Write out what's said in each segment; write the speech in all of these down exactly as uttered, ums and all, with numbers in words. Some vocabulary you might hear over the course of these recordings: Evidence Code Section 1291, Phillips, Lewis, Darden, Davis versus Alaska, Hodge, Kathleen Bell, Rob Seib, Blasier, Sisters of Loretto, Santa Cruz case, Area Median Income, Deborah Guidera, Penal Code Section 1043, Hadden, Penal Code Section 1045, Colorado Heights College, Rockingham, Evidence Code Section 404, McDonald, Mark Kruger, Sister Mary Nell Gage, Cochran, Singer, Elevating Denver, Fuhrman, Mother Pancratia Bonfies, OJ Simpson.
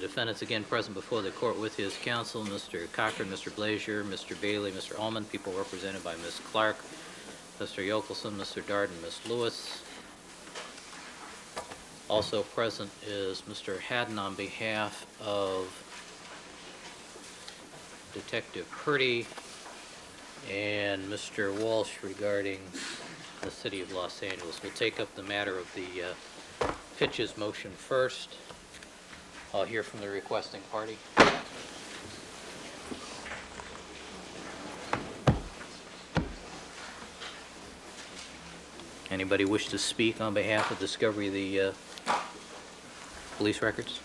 The defendants again present before the court with his counsel, Mister Cochran, Mister Blasier, Mister Bailey, Mister Uelmen, people represented by Miz Clark, Mister Yochelson, Mister Darden, Miz Lewis. Also present is Mister Hadden on behalf of Detective Purdy and Mister Walsh regarding the City of Los Angeles. We'll take up the matter of the uh, Pitches motion first. I'll hear from the requesting party. Anybody wish to speak on behalf of discovery of the uh, police records?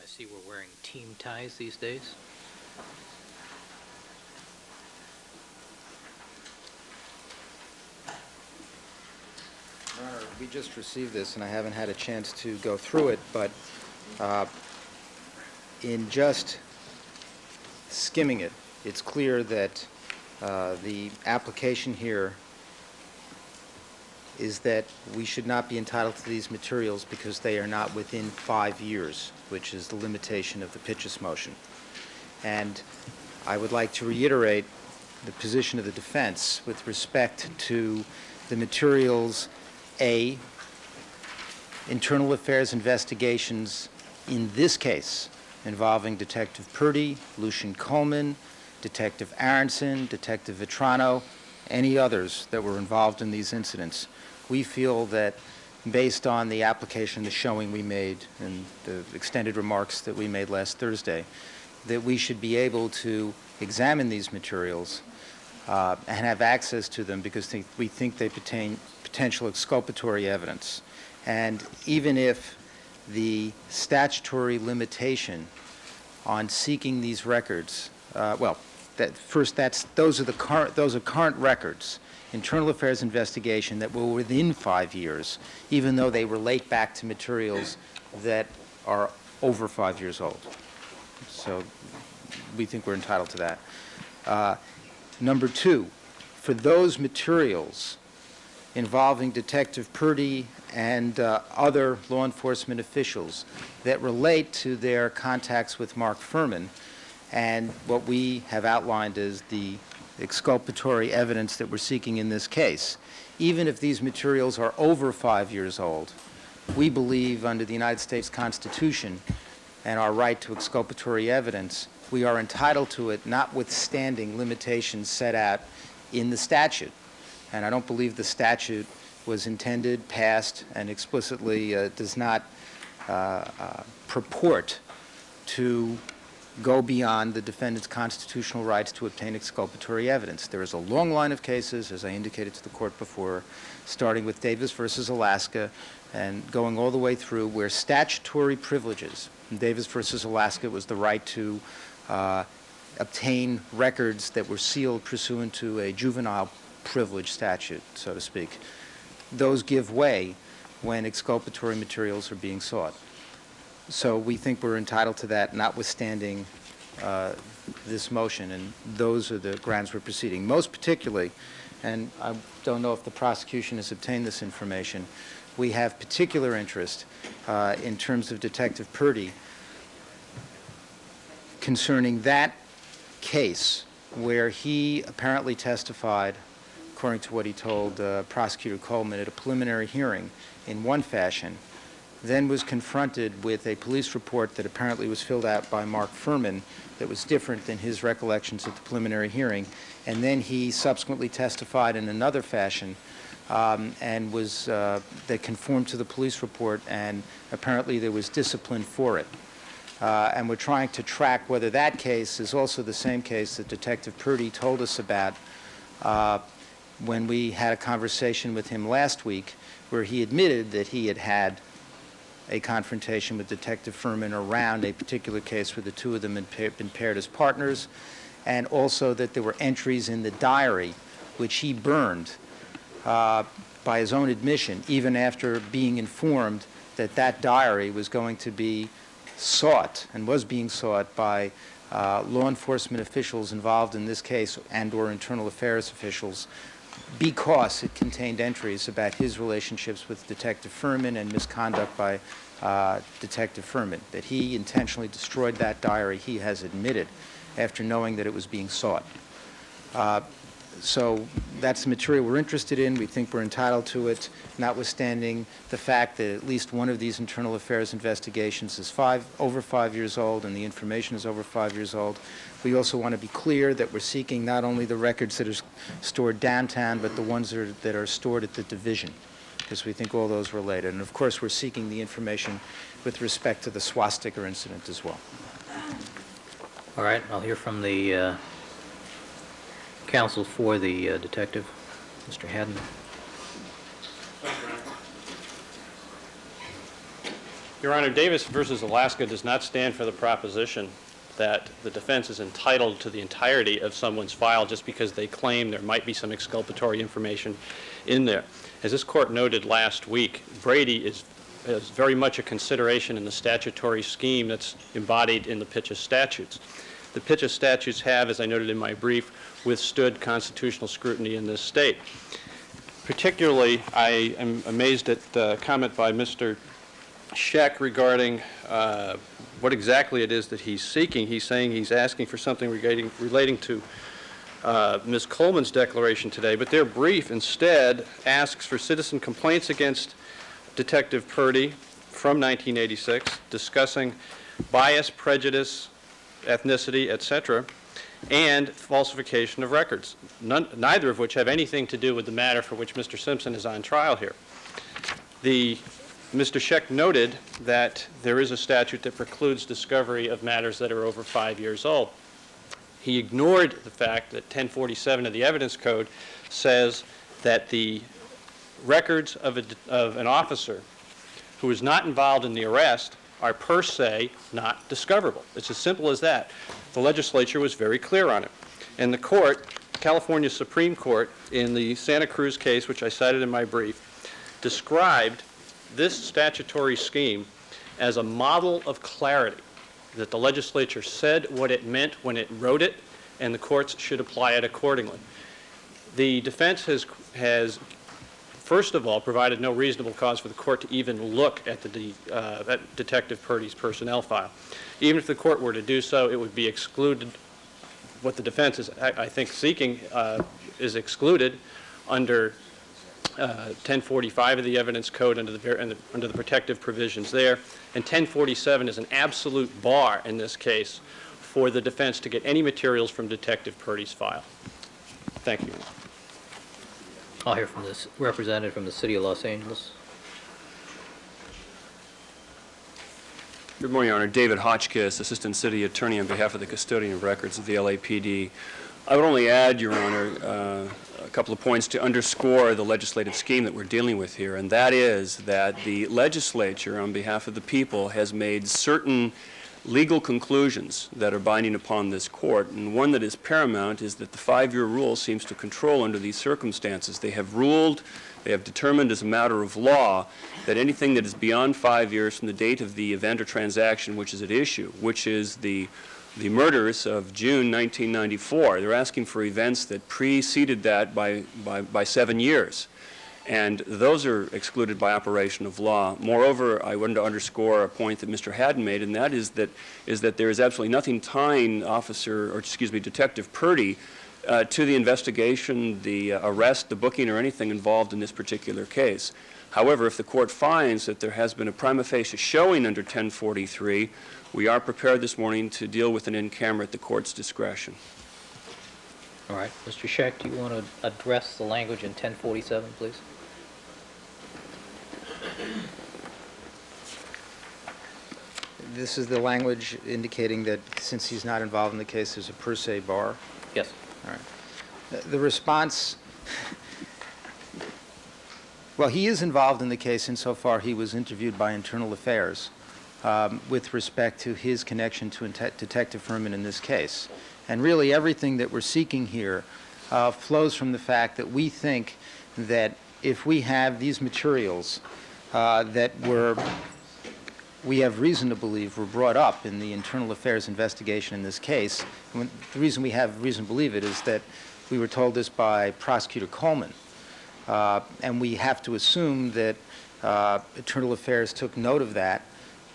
I see we're wearing team ties these days. We just received this, and I haven't had a chance to go through it, but uh, in just skimming it, it's clear that uh, the application here is that we should not be entitled to these materials because they are not within five years, which is the limitation of the Pitches motion. And I would like to reiterate the position of the defense with respect to the materials A, internal affairs investigations in this case involving Detective Purdy, Lucian Coleman, Detective Aronson, Detective Vitrano, any others that were involved in these incidents. We feel that based on the application, the showing we made, and the extended remarks that we made last Thursday, that we should be able to examine these materials uh, and have access to them because they, we think they pertain potential exculpatory evidence. And even if the statutory limitation on seeking these records, uh, well, that first, that's, those are the current, those are current records, internal affairs investigation that were within five years, even though they relate back to materials that are over five years old. So we think we're entitled to that. Uh, number two, for those materials involving Detective Purdy and uh, other law enforcement officials that relate to their contacts with Mark Fuhrman and what we have outlined as the exculpatory evidence that we're seeking in this case. Even if these materials are over five years old, we believe under the United States Constitution and our right to exculpatory evidence, we are entitled to it notwithstanding limitations set out in the statute. And I don't believe the statute was intended, passed, and explicitly uh, does not uh, uh, purport to go beyond the defendant's constitutional rights to obtain exculpatory evidence. There is a long line of cases, as I indicated to the court before, starting with Davis versus Alaska and going all the way through where statutory privileges, in Davis versus Alaska was the right to uh, obtain records that were sealed pursuant to a juvenile privilege statute, so to speak. Those give way when exculpatory materials are being sought. So we think we're entitled to that, notwithstanding uh, this motion, and those are the grounds we're proceeding. Most particularly, and I don't know if the prosecution has obtained this information, we have particular interest uh, in terms of Detective Purdy concerning that case where he apparently testified according to what he told uh, Prosecutor Coleman at a preliminary hearing in one fashion, then was confronted with a police report that apparently was filled out by Mark Fuhrman that was different than his recollections at the preliminary hearing. And then he subsequently testified in another fashion um, and was, uh, that conformed to the police report, and apparently there was discipline for it. Uh, and we're trying to track whether that case is also the same case that Detective Purdy told us about uh, when we had a conversation with him last week where he admitted that he had had a confrontation with Detective Fuhrman around a particular case where the two of them had been paired as partners, and also that there were entries in the diary which he burned uh, by his own admission, even after being informed that that diary was going to be sought and was being sought by uh, law enforcement officials involved in this case and or internal affairs officials, because it contained entries about his relationships with Detective Fuhrman and misconduct by uh, Detective Fuhrman, that he intentionally destroyed that diary, he has admitted, after knowing that it was being sought. Uh, so that's the material we're interested in. We think we're entitled to it, notwithstanding the fact that at least one of these internal affairs investigations is five, over five years old, and the information is over five years old. We also want to be clear that we're seeking not only the records that are stored downtown, but the ones that are, that are stored at the division, because we think all those related. And of course, we're seeking the information with respect to the swastika incident as well. All right, I'll hear from the uh counsel for the uh, detective, Mister Hadden. Your Honor, Davis versus Alaska does not stand for the proposition that the defense is entitled to the entirety of someone's file just because they claim there might be some exculpatory information in there. As this court noted last week, Brady is, is very much a consideration in the statutory scheme that's embodied in the Pitches statutes. The Pitches statutes have, as I noted in my brief, withstood constitutional scrutiny in this state. Particularly, I am amazed at the comment by Mister Scheck regarding uh, what exactly it is that he's seeking. He's saying he's asking for something regarding, relating to uh, Miz Coleman's declaration today, but their brief instead asks for citizen complaints against Detective Purdy from nineteen eighty-six, discussing bias, prejudice, ethnicity, et cetera, and falsification of records, none, neither of which have anything to do with the matter for which Mister Simpson is on trial here. The, Mister Scheck noted that there is a statute that precludes discovery of matters that are over five years old. He ignored the fact that ten forty-seven of the Evidence Code says that the records of, a, of an officer who is not involved in the arrest are per se not discoverable. It's as simple as that. The legislature was very clear on it. And the court, California Supreme Court, in the Santa Cruz case, which I cited in my brief, described this statutory scheme as a model of clarity, that the legislature said what it meant when it wrote it, and the courts should apply it accordingly. The defense has, has first of all, provided no reasonable cause for the court to even look at, the, uh, at Detective Purdy's personnel file. Even if the court were to do so, it would be excluded. What the defense is, I, I think, seeking uh, is excluded under uh, ten forty-five of the Evidence Code under the, under, the, under the protective provisions there. And ten forty-seven is an absolute bar in this case for the defense to get any materials from Detective Purdy's file. Thank you. I'll hear from this representative from the City of Los Angeles. Good morning, Your Honor. David Hotchkiss, Assistant City Attorney on behalf of the Custodian of Records of the L A P D. I would only add, Your Honor, uh, a couple of points to underscore the legislative scheme that we're dealing with here, and that is that the legislature, on behalf of the people, has made certain legal conclusions that are binding upon this court, and one that is paramount is that the five-year rule seems to control under these circumstances. They have ruled, they have determined as a matter of law that anything that is beyond five years from the date of the event or transaction which is at issue, which is the, the murders of June nineteen ninety-four, they're asking for events that preceded that by, by, by seven years. And those are excluded by operation of law. Moreover, I wanted to underscore a point that Mister Hadden made, and that is that is that there is absolutely nothing tying Officer, or excuse me, Detective Purdy, uh, to the investigation, the uh, arrest, the booking, or anything involved in this particular case. However, if the court finds that there has been a prima facie showing under ten forty-three, we are prepared this morning to deal with an in-camera at the court's discretion. All right, Mister Scheck, do you want to address the language in ten forty-seven, please? This is the language indicating that since he's not involved in the case, there's a per se bar? Yes. All right. The response, well, he is involved in the case insofar he was interviewed by Internal Affairs um, with respect to his connection to Detective Fuhrman in this case. And really everything that we're seeking here uh, flows from the fact that we think that if we have these materials uh, that were, we have reason to believe were brought up in the internal affairs investigation in this case, when, the reason we have reason to believe it is that we were told this by Prosecutor Coleman. Uh, and we have to assume that uh, internal affairs took note of that,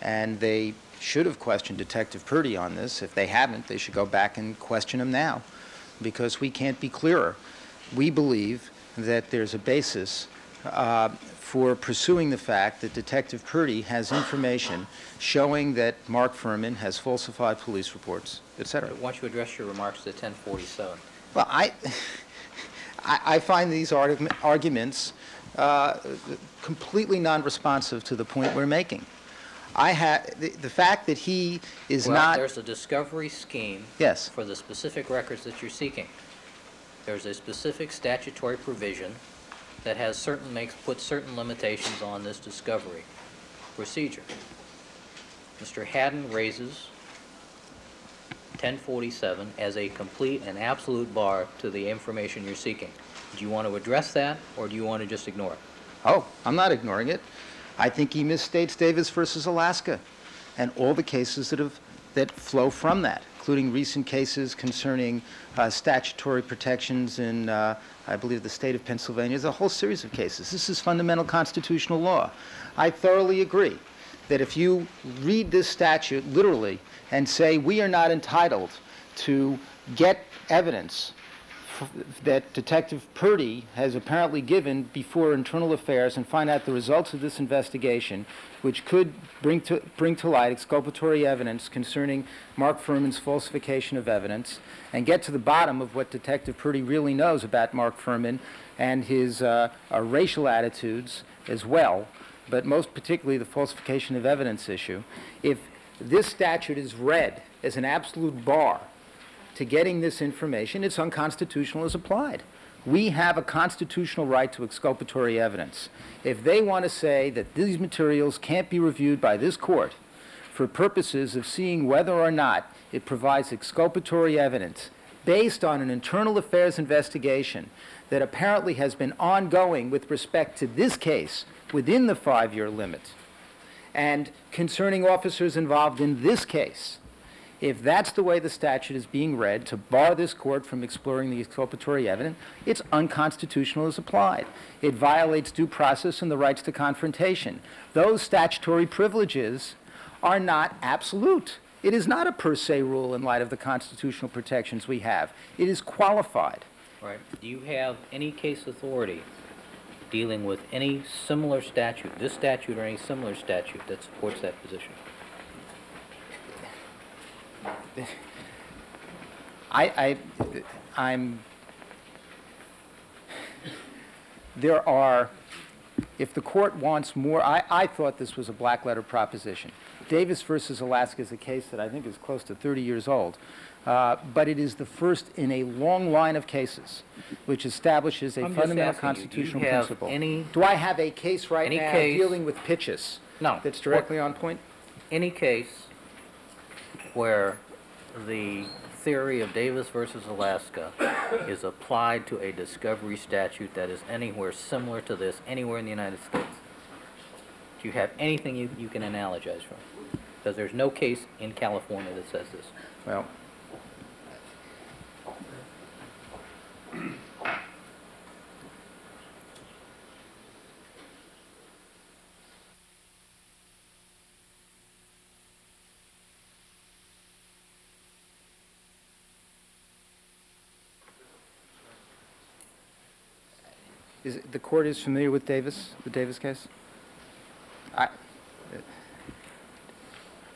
and they should have questioned Detective Purdy on this. If they haven't, they should go back and question him now, because we can't be clearer. We believe that there's a basis uh, for pursuing the fact that Detective Purdy has information showing that Mark Fuhrman has falsified police reports, et cetera. Why don't you address your remarks to ten forty-seven? Well, I, I find these argu arguments uh, completely non-responsive to the point we're making. I ha the, the fact that he is well, not... there's a discovery scheme yes. for the specific records that you're seeking. There's a specific statutory provision that has certain makes put certain limitations on this discovery procedure. Mister Hadden raises ten forty-seven as a complete and absolute bar to the information you're seeking. Do you want to address that, or do you want to just ignore it? Oh, I'm not ignoring it. I think he misstates Davis versus Alaska and all the cases that have that flow from that, including recent cases concerning uh, statutory protections in, uh, I believe, the state of Pennsylvania. There's a whole series of cases. This is fundamental constitutional law. I thoroughly agree that if you read this statute literally and say we are not entitled to get evidence that Detective Purdy has apparently given before internal affairs and find out the results of this investigation, which could bring to, bring to light exculpatory evidence concerning Mark Fuhrman's falsification of evidence, and get to the bottom of what Detective Purdy really knows about Mark Fuhrman and his uh, uh, racial attitudes as well, but most particularly the falsification of evidence issue. If this statute is read as an absolute bar to getting this information, it's unconstitutional as applied. We have a constitutional right to exculpatory evidence. If they want to say that these materials can't be reviewed by this court for purposes of seeing whether or not it provides exculpatory evidence based on an internal affairs investigation that apparently has been ongoing with respect to this case within the five-year limit and concerning officers involved in this case, if that's the way the statute is being read, to bar this court from exploring the exculpatory evidence, it's unconstitutional as applied. It violates due process and the rights to confrontation. Those statutory privileges are not absolute. It is not a per se rule in light of the constitutional protections we have. It is qualified. Right. Do you have any case authority dealing with any similar statute, this statute or any similar statute, that supports that position? I, I, I'm, there are, if the court wants more, I, I thought this was a black letter proposition. Davis versus Alaska is a case that I think is close to thirty years old, uh, but it is the first in a long line of cases which establishes a I'm fundamental constitutional you, do you principle. Any, do I have a case right now case, dealing with pitches no, that's directly what, on point? Any case where the theory of Davis versus Alaska is applied to a discovery statute that is anywhere similar to this, anywhere in the United States? Do you have anything you, you can analogize from? Because there's no case in California that says this. Well, Is it, the court is familiar with Davis, the Davis case? I,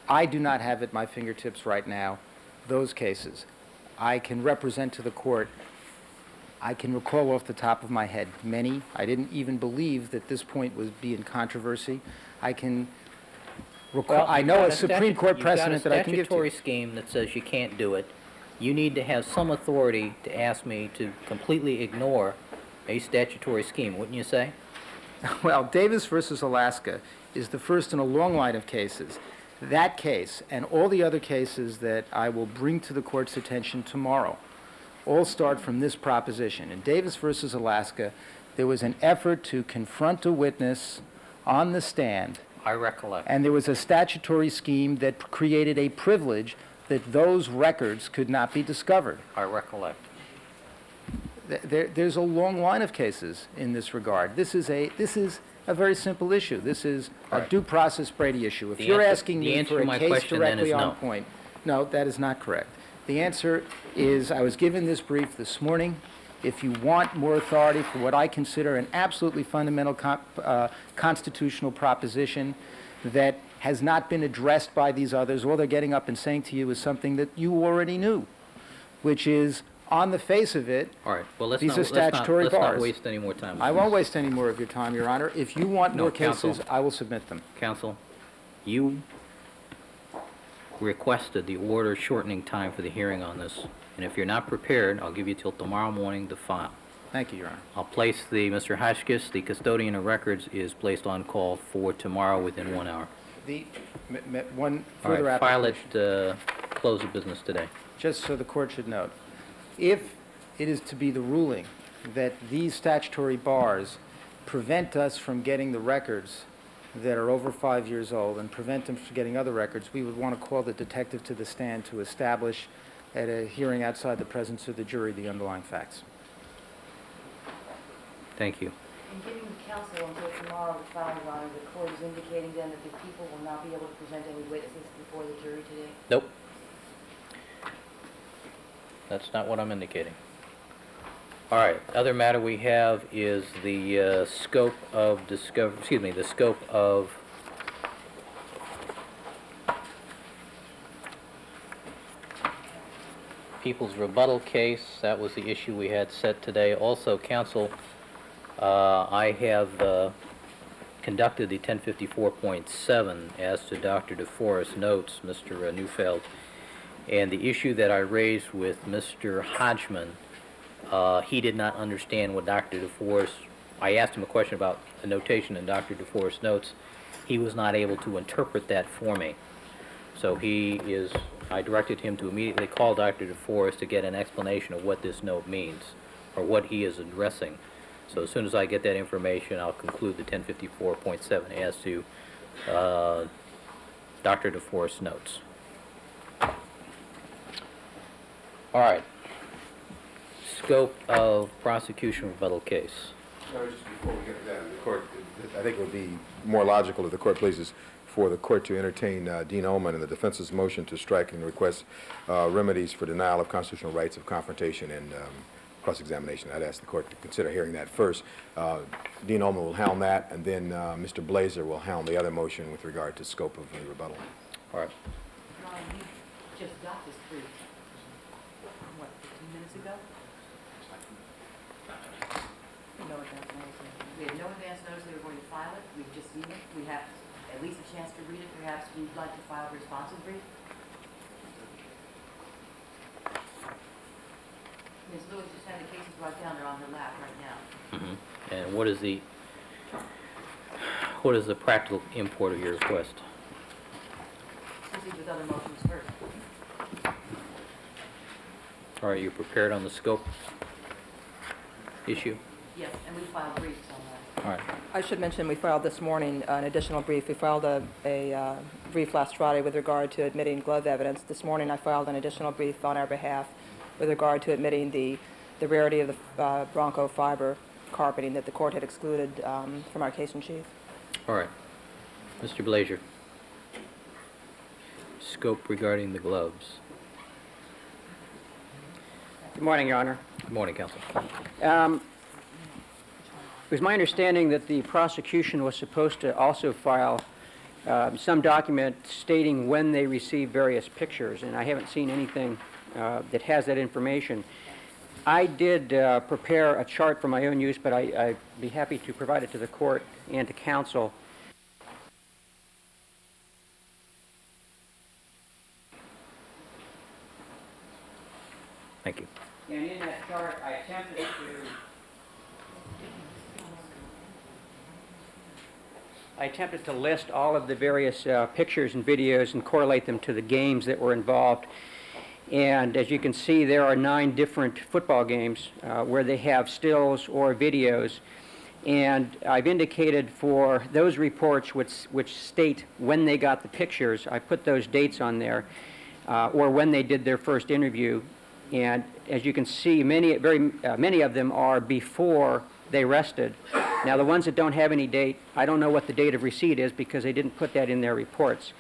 I do not have at my fingertips right now those cases. I can represent to the court, I can recall off the top of my head many. I didn't even believe that this point would be in controversy. I can recall, well, I know a, a Supreme Court precedent that I can give to you. You've got a statutory scheme that says you can't do it. You need to have some authority to ask me to completely ignore a statutory scheme, wouldn't you say? Well, Davis versus Alaska is the first in a long line of cases. That case and all the other cases that I will bring to the court's attention tomorrow all start from this proposition. In Davis versus Alaska, there was an effort to confront a witness on the stand. I recollect. And there was a statutory scheme that created a privilege that those records could not be discovered. I recollect. There, there's a long line of cases in this regard. This is a, this is a very simple issue. This is All a right. due process Brady issue. If the you're answer, asking me for a case directly on no. point, no, that is not correct. The answer is, I was given this brief this morning. If you want more authority for what I consider an absolutely fundamental comp, uh, constitutional proposition that has not been addressed by these others, all they're getting up and saying to you is something that you already knew, which is, on the face of it, all right. well, let's these not, are statutory let's not, let's bars. Not waste any more time. I won't waste any more of your time, Your Honor. If you want no, more counsel, cases, I will submit them. Counsel, you requested the order shortening time for the hearing on this. And if you're not prepared, I'll give you till tomorrow morning to file. Thank you, Your Honor. I'll place the Mister Hotchkiss, the custodian of records, is placed on call for tomorrow within one hour. The m m one further right, file it uh, close of business today. Just so the court should note, if it is to be the ruling that these statutory bars prevent us from getting the records that are over five years old and prevent them from getting other records, we would want to call the detective to the stand to establish at a hearing outside the presence of the jury the underlying facts. Thank you. And giving counsel until tomorrow to file, Your Honor, the court is indicating then that the people will not be able to present any witnesses before the jury today? Nope. That's not what I'm indicating. All right. Other matter we have is the uh, scope of discovery, excuse me, the scope of people's rebuttal case. That was the issue we had set today. Also, counsel, uh, I have uh, conducted the ten fifty-four point seven as to Doctor DeForest notes, Mister Neufeld. And the issue that I raised with Mister Hodgman, uh, he did not understand what Doctor DeForest, I asked him a question about the notation in Doctor DeForest notes. He was not able to interpret that for me. So he is, I directed him to immediately call Doctor DeForest to get an explanation of what this note means or what he is addressing. So as soon as I get that information, I'll conclude the ten fifty-four point seven as to uh, Doctor DeForest notes. All right. Scope of prosecution rebuttal case. Sorry, just before we get to that, the court, I think it would be more logical, if the court pleases, for the court to entertain uh, Dean Uelmen and the defense's motion to strike and request uh, remedies for denial of constitutional rights of confrontation and um, cross-examination. I'd ask the court to consider hearing that first. Uh, Dean Uelmen will hound that, and then uh, Mister Blasier will hound the other motion with regard to scope of the rebuttal. All right. Well, you just got this brief. We had no advance notice they were going to file it. We've just seen it. We have at least a chance to read it. Perhaps you'd like to file a responsive brief? Miz Lewis just had the cases brought down. They're on her lap right now. Mm-hmm. And what is the what is the practical import of your request? Proceed with other motions first. All right, you prepared on the scope issue? Yes, and we filed briefs on that. All right. I should mention we filed this morning uh, an additional brief. We filed a, a uh, brief last Friday with regard to admitting glove evidence. This morning I filed an additional brief on our behalf with regard to admitting the, the rarity of the uh, Bronco fiber carpeting that the court had excluded um, from our case in chief. All right. Mister Blasier, scope regarding the gloves. Good morning, Your Honor. Good morning, counsel. Um, It was my understanding that the prosecution was supposed to also file um, some document stating when they received various pictures, and I haven't seen anything uh, that has that information. I did uh, prepare a chart for my own use, but I, I'd be happy to provide it to the court and to counsel. Thank you. And in that chart, I attempted to I attempted to list all of the various uh, pictures and videos and correlate them to the games that were involved. And as you can see, there are nine different football games uh, where they have stills or videos And I've indicated for those reports which, which state when they got the pictures, I put those dates on there, uh, or when they did their first interview. And as you can see, many, very, uh, many of them are before they rested. Now, the ones that don't have any date, I don't know what the date of receipt is because they didn't put that in their reports.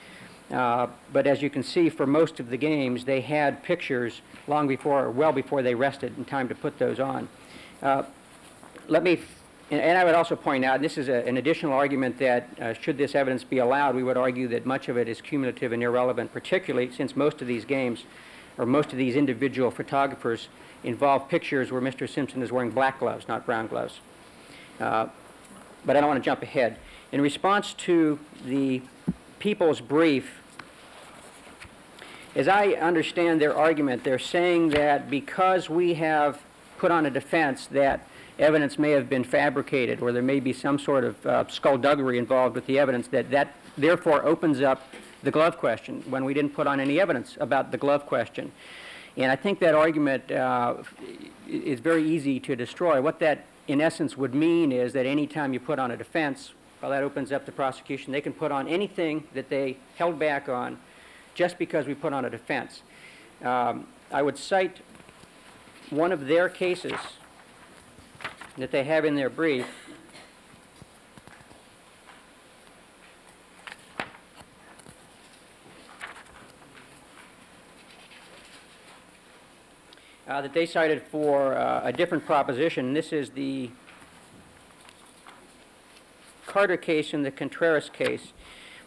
Uh, but as you can see, for most of the games, they had pictures long before, or well before they rested, in time to put those on. Uh, let me, and, and I would also point out, this is a, an additional argument that uh, should this evidence be allowed, we would argue that much of it is cumulative and irrelevant, particularly since most of these games, or most of these individual photographers, involve pictures where Mister Simpson is wearing black gloves, not brown gloves. Uh, but I don't want to jump ahead. In response to the People's Brief, as I understand their argument, they're saying that because we have put on a defense that evidence may have been fabricated or there may be some sort of uh, skullduggery involved with the evidence, that that therefore opens up the glove question when we didn't put on any evidence about the glove question. And I think that argument uh, is very easy to destroy. What that in essence would mean is that any time you put on a defense, well, that opens up the prosecution. They can put on anything that they held back on just because we put on a defense. Um, I would cite one of their cases that they have in their brief. Uh, that they cited for uh, a different proposition. This is the Carter case and the Contreras case,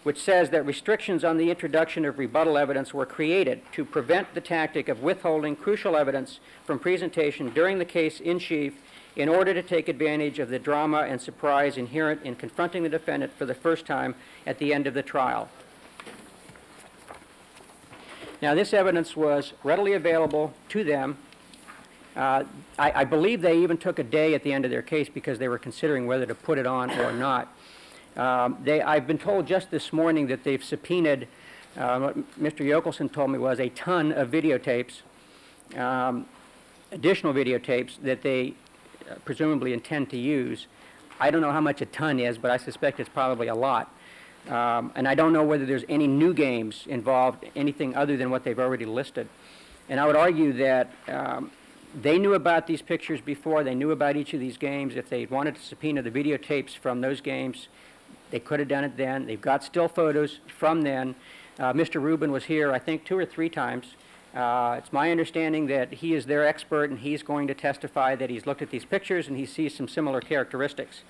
which says that restrictions on the introduction of rebuttal evidence were created to prevent the tactic of withholding crucial evidence from presentation during the case in chief in order to take advantage of the drama and surprise inherent in confronting the defendant for the first time at the end of the trial. Now, this evidence was readily available to them. Uh, I, I believe they even took a day at the end of their case because they were considering whether to put it on or not. Um, they, I've been told just this morning that they've subpoenaed, uh, what Mister Yochelson told me was a ton of videotapes, um, additional videotapes that they uh, presumably intend to use. I don't know how much a ton is, but I suspect it's probably a lot. Um, and I don't know whether there's any new games involved, anything other than what they've already listed. And I would argue that um, they knew about these pictures before. They knew about each of these games. If they wanted to subpoena the videotapes from those games, they could have done it then. They've got still photos from then. Uh, Mister Rubin was here, I think, two or three times. Uh, it's my understanding that he is their expert, and he's going to testify that he's looked at these pictures and he sees some similar characteristics.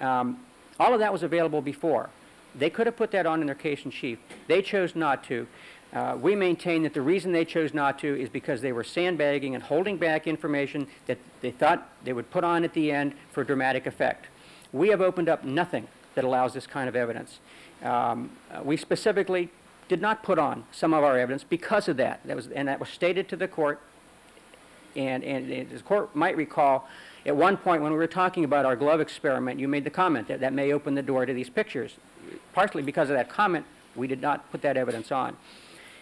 Um, all of that was available before. They could have put that on in their case in chief. They chose not to. Uh, we maintain that the reason they chose not to is because they were sandbagging and holding back information that they thought they would put on at the end for dramatic effect. We have opened up nothing that allows this kind of evidence. Um, we specifically did not put on some of our evidence because of that. That was, and that was stated to the court. And, and, and the court might recall, at one point when we were talking about our glove experiment, you made the comment that that may open the door to these pictures. Partially because of that comment, we did not put that evidence on.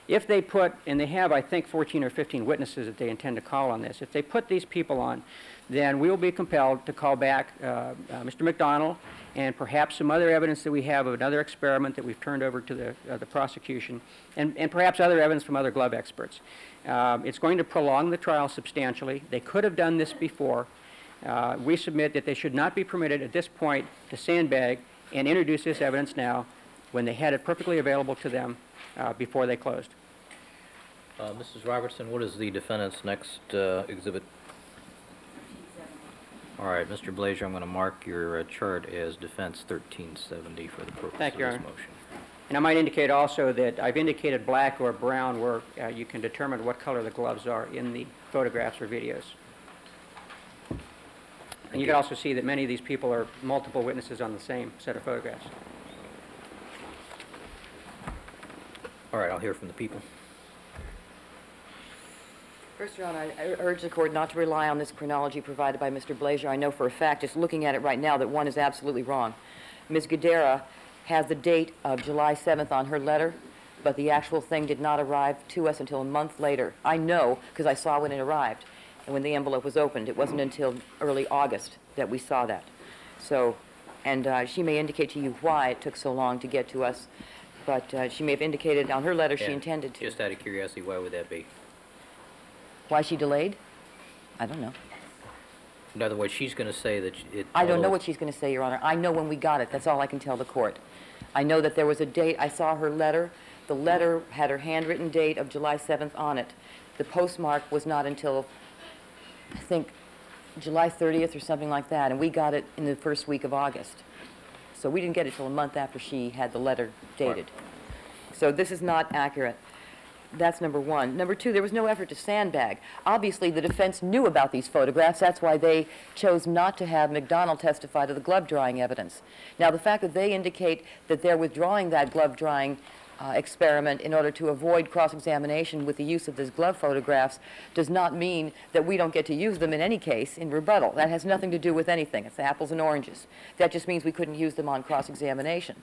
If they put, and they have, I think, fourteen or fifteen witnesses that they intend to call on this, if they put these people on, then we will be compelled to call back uh, uh, Mister McDonald and perhaps some other evidence that we have of another experiment that we've turned over to the, uh, the prosecution, and, and perhaps other evidence from other glove experts. Um, it's going to prolong the trial substantially. They could have done this before. Uh, we submit that they should not be permitted at this point to sandbag and introduce this evidence now when they had it perfectly available to them uh, before they closed. Uh, Missus Robertson, what is the defendant's next uh, exhibit? All right, Mister Blasier, I'm going to mark your uh, chart as defense thirteen seventy for the purpose Thank of you, this Honor. Motion. And I might indicate also that I've indicated black or brown where uh, you can determine what color the gloves are in the photographs or videos. And you can also see that many of these people are multiple witnesses on the same set of photographs. All right, I'll hear from the people. First, Your Honor, I, I urge the court not to rely on this chronology provided by Mister Blasier. I know for a fact, just looking at it right now, that one is absolutely wrong. Miz Guidera has the date of July seventh on her letter, but the actual thing did not arrive to us until a month later. I know because I saw when it arrived. And when the envelope was opened, it wasn't until early August that we saw that. So, and uh, she may indicate to you why it took so long to get to us, but uh, she may have indicated on her letter yeah. she intended to. Just out of curiosity, why would that be? Why she delayed? I don't know. In other words, she's going to say that it... I don't know what she's going to say, Your Honor. I know when we got it. That's all I can tell the court. I know that there was a date. I saw her letter. The letter had her handwritten date of July seventh on it. The postmark was not until, I think, July thirtieth or something like that, and we got it in the first week of August. So we didn't get it till a month after she had the letter dated. Right. So this is not accurate. That's number one. Number two, there was no effort to sandbag. Obviously, the defense knew about these photographs. That's why they chose not to have McDonald testify to the glove-drying evidence. Now, the fact that they indicate that they're withdrawing that glove-drying uh, experiment in order to avoid cross-examination with the use of these glove photographs does not mean that we don't get to use them in any case in rebuttal. That has nothing to do with anything. It's apples and oranges. That just means we couldn't use them on cross-examination.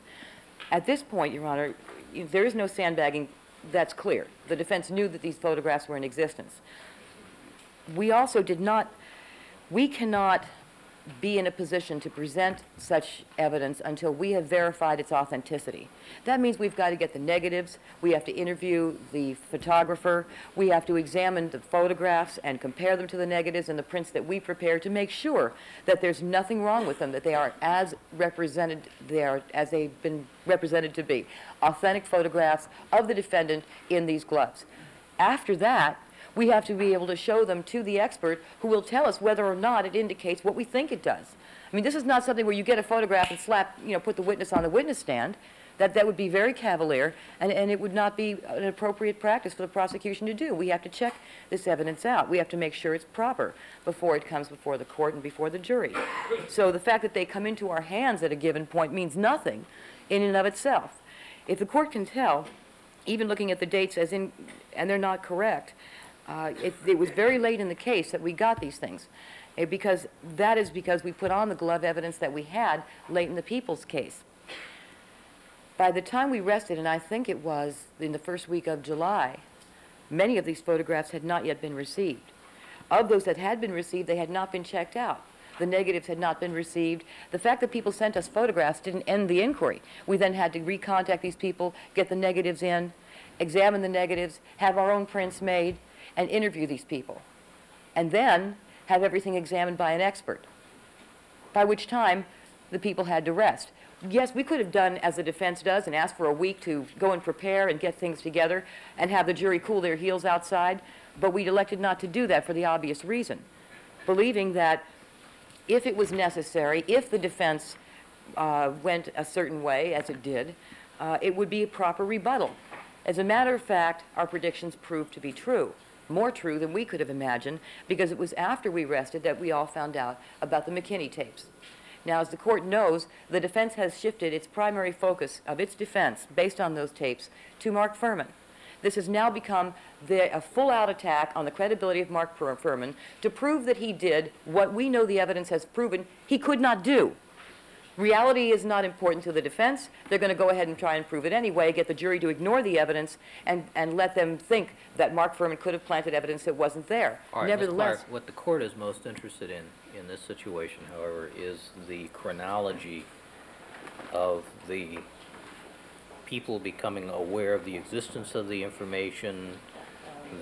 At this point, Your Honor, there is no sandbagging. That's clear. The defense knew that these photographs were in existence. We also did not, we cannot be in a position to present such evidence until we have verified its authenticity. That means we've got to get the negatives, we have to interview the photographer, we have to examine the photographs and compare them to the negatives and the prints that we prepare to make sure that there's nothing wrong with them, that they are as represented, they are as they've been represented to be. Authentic photographs of the defendant in these gloves. After that, we have to be able to show them to the expert who will tell us whether or not it indicates what we think it does. I mean, this is not something where you get a photograph and slap, you know, put the witness on the witness stand. That, that would be very cavalier, and, and it would not be an appropriate practice for the prosecution to do. We have to check this evidence out. We have to make sure it's proper before it comes before the court and before the jury. So the fact that they come into our hands at a given point means nothing in and of itself. If the court can tell, even looking at the dates as in, and they're not correct, Uh, it, it was very late in the case that we got these things, uh, because that is because we put on the glove evidence that we had late in the people's case. By the time we rested, and I think it was in the first week of July, many of these photographs had not yet been received. Of those that had been received, they had not been checked out. The negatives had not been received. The fact that people sent us photographs didn't end the inquiry. We then had to recontact these people, get the negatives in, examine the negatives, have our own prints made, and interview these people, and then have everything examined by an expert, by which time the people had to rest. Yes, we could have done as the defense does and asked for a week to go and prepare and get things together and have the jury cool their heels outside, but we elected not to do that for the obvious reason, believing that if it was necessary, if the defense uh, went a certain way, as it did, uh, it would be a proper rebuttal. As a matter of fact, our predictions proved to be true. More true than we could have imagined, because it was after we rested that we all found out about the McKinney tapes. Now, as the court knows, the defense has shifted its primary focus of its defense based on those tapes to Mark Fuhrman. This has now become the, a full-out attack on the credibility of Mark Fuhrman to prove that he did what we know the evidence has proven he could not do. Reality is not important to the defense. They're going to go ahead and try and prove it anyway, get the jury to ignore the evidence, and, and let them think that Mark Fuhrman could have planted evidence that wasn't there. All right, nevertheless, Miz Clark, what the court is most interested in in this situation, however, is the chronology of the people becoming aware of the existence of the information,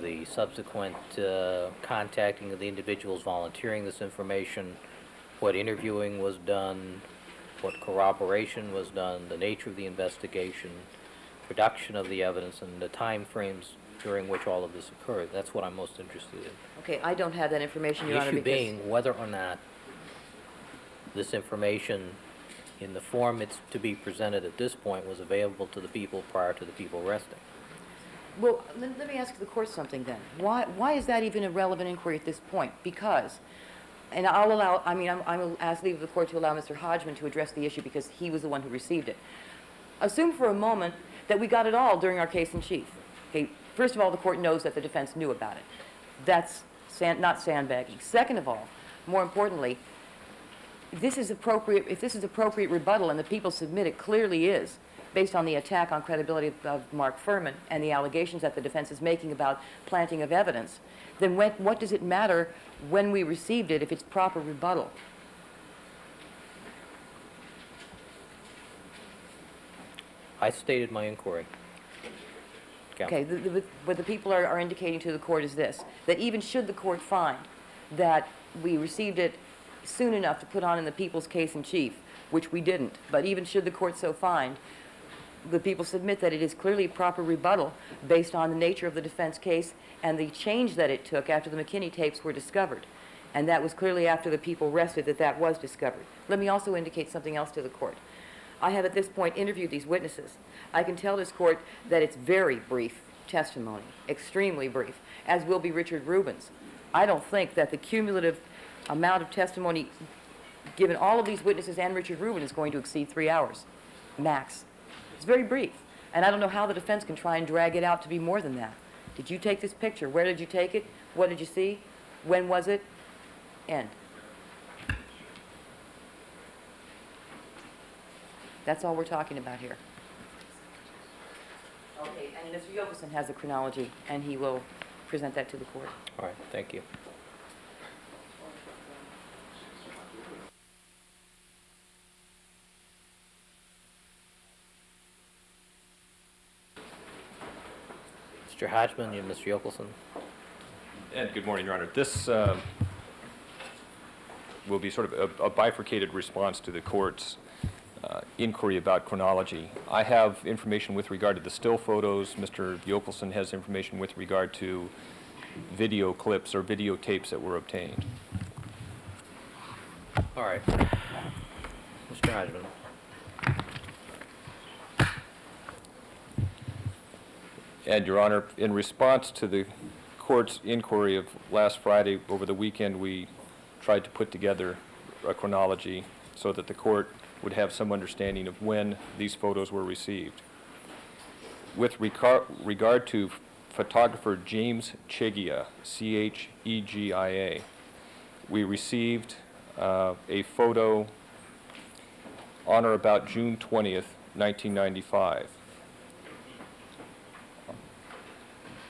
the subsequent uh, contacting of the individuals volunteering this information, what interviewing was done, what corroboration was done, the nature of the investigation, production of the evidence, and the time frames during which all of this occurred. That's what I'm most interested in. Okay, I don't have that information, Your Honor. The issue being whether or not this information, in the form it's to be presented at this point, was available to the people prior to the people resting. Well, let, let me ask the court something then. Why, why is that even a relevant inquiry at this point? Because And I'll allow, I mean, I'm, I'll ask leave of the court to allow Mister Hodgman to address the issue because he was the one who received it. Assume for a moment that we got it all during our case in chief. Okay, first of all, the court knows that the defense knew about it. That's sand, not sandbagging. Second of all, more importantly, this is appropriate, if this is appropriate rebuttal and the people submit it clearly is, based on the attack on credibility of, of Mark Fuhrman and the allegations that the defense is making about planting of evidence, then when, what does it matter when we received it if it's proper rebuttal? I stated my inquiry. Okay, the, the, what the people are, are indicating to the court is this, that even should the court find that we received it soon enough to put on in the people's case in chief, which we didn't, but even should the court so find, the people submit that it is clearly a proper rebuttal based on the nature of the defense case and the change that it took after the McKinney tapes were discovered. And that was clearly after the people rested that that was discovered. Let me also indicate something else to the court. I have at this point interviewed these witnesses. I can tell this court that it's very brief testimony, extremely brief, as will be Richard Rubin's. I don't think that the cumulative amount of testimony given all of these witnesses and Richard Rubin is going to exceed three hours, max. It's very brief, and I don't know how the defense can try and drag it out to be more than that. Did you take this picture? Where did you take it? What did you see? When was it? End. That's all we're talking about here. Okay, and Mister Yochelson has the chronology, and he will present that to the court. All right, thank you. Mister Hodgman, you have Mister Yochelson. And good morning, Your Honor. This uh, will be sort of a, a bifurcated response to the court's Uh, inquiry about chronology. I have information with regard to the still photos. Mister Yochelson has information with regard to video clips or videotapes that were obtained. All right. Mister Hodgman. And, Your Honor, in response to the court's inquiry of last Friday, over the weekend we tried to put together a chronology so that the court would have some understanding of when these photos were received. With regard to photographer James Chegia, C H E G I A, we received uh, a photo on or about June twentieth, nineteen ninety-five.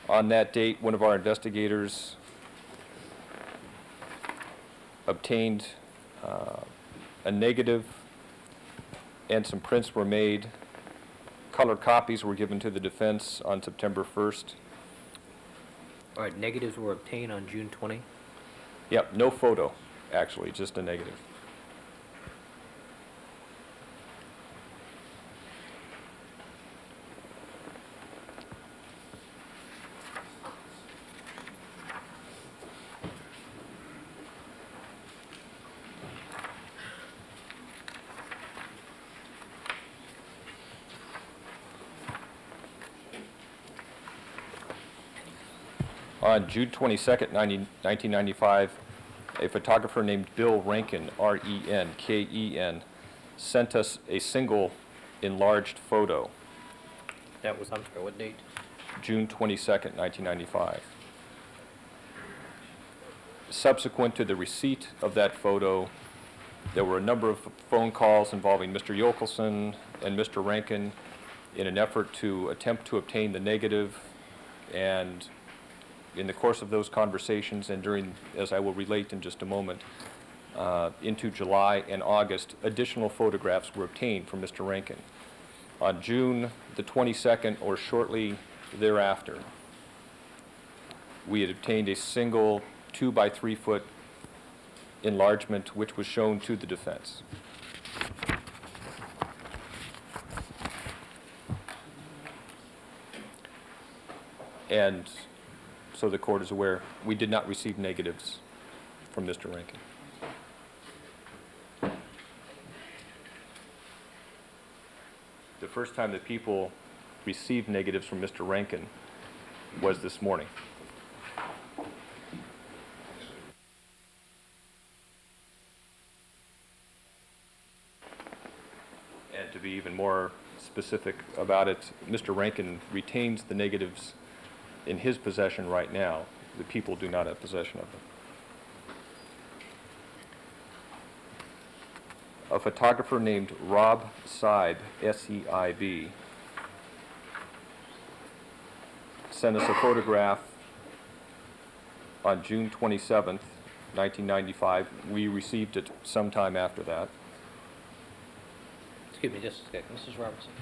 On that date, one of our investigators obtained uh, a negative and some prints were made. Color copies were given to the defense on September first. All right, negatives were obtained on June twentieth? Yep, no photo, actually, just a negative. On June twenty-second, nineteen ninety-five, a photographer named Bill Renken, R E N K E N, sent us a single enlarged photo. That was, I'm sorry, what date? June twenty-second, nineteen ninety-five. Subsequent to the receipt of that photo, there were a number of phone calls involving Mister Yochelson and Mister Renken in an effort to attempt to obtain the negative, and in the course of those conversations and during, as I will relate in just a moment, uh, into July and August, additional photographs were obtained from Mister Renken. On June the twenty-second, or shortly thereafter, we had obtained a single two by three foot enlargement which was shown to the defense. And so the court is aware, we did not receive negatives from Mister Renken. The first time that people received negatives from Mister Renken was this morning. And to be even more specific about it, Mister Renken retains the negatives in his possession right now. The people do not have possession of them. A photographer named Rob Seib, S E I B, sent us a photograph on June twenty-seventh, nineteen ninety-five. We received it sometime after that. Excuse me, just a second. Missus Robertson.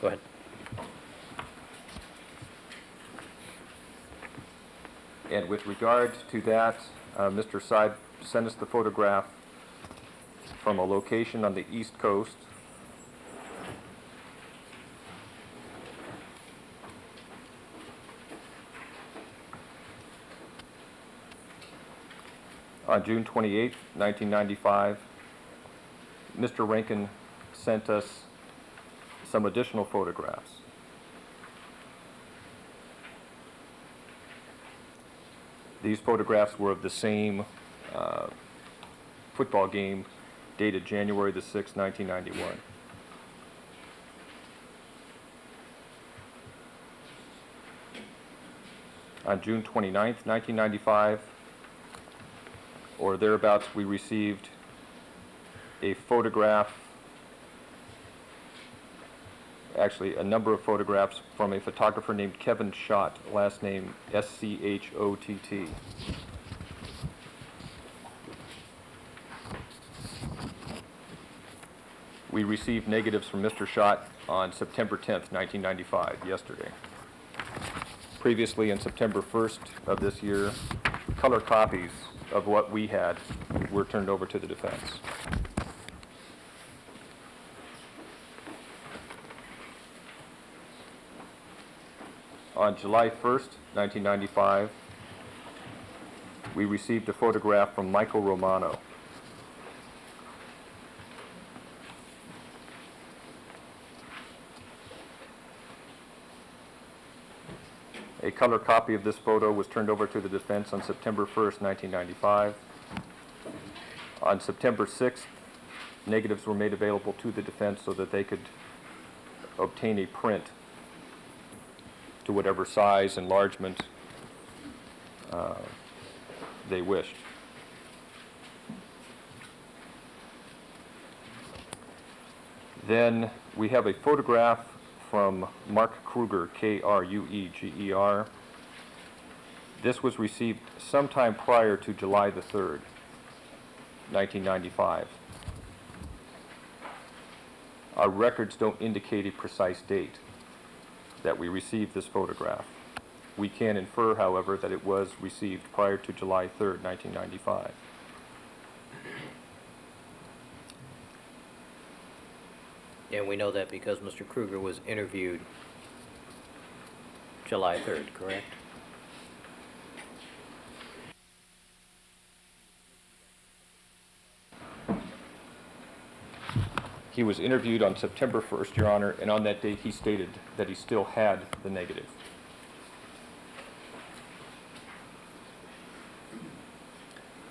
Go ahead. And with regard to that, uh, Mister Seid sent us the photograph from a location on the East Coast. On June twenty-eighth, nineteen ninety-five, Mister Renken sent us some additional photographs. These photographs were of the same uh, football game dated January the sixth, nineteen ninety-one. On June twenty-ninth, nineteen ninety-five, or thereabouts, we received a photograph, actually a number of photographs from a photographer named Kevin Schott, last name S C H O T T. We received negatives from Mister Schott on September tenth, nineteen ninety-five, yesterday. Previously, on September first of this year, color copies of what we had were turned over to the defense. On July first, nineteen ninety-five, we received a photograph from Michael Romano. A color copy of this photo was turned over to the defense on September first, nineteen ninety-five. On September sixth, negatives were made available to the defense so that they could obtain a print to whatever size, enlargement uh, they wished. Then we have a photograph from Mark Kruger, K R U E G E R. This was received sometime prior to July the third, nineteen ninety-five. Our records don't indicate a precise date that we received this photograph. We can infer, however, that it was received prior to July third, nineteen ninety-five. And we know that because Mister Kruger was interviewed July third, correct? He was interviewed on September first, Your Honor, and on that date he stated that he still had the negative.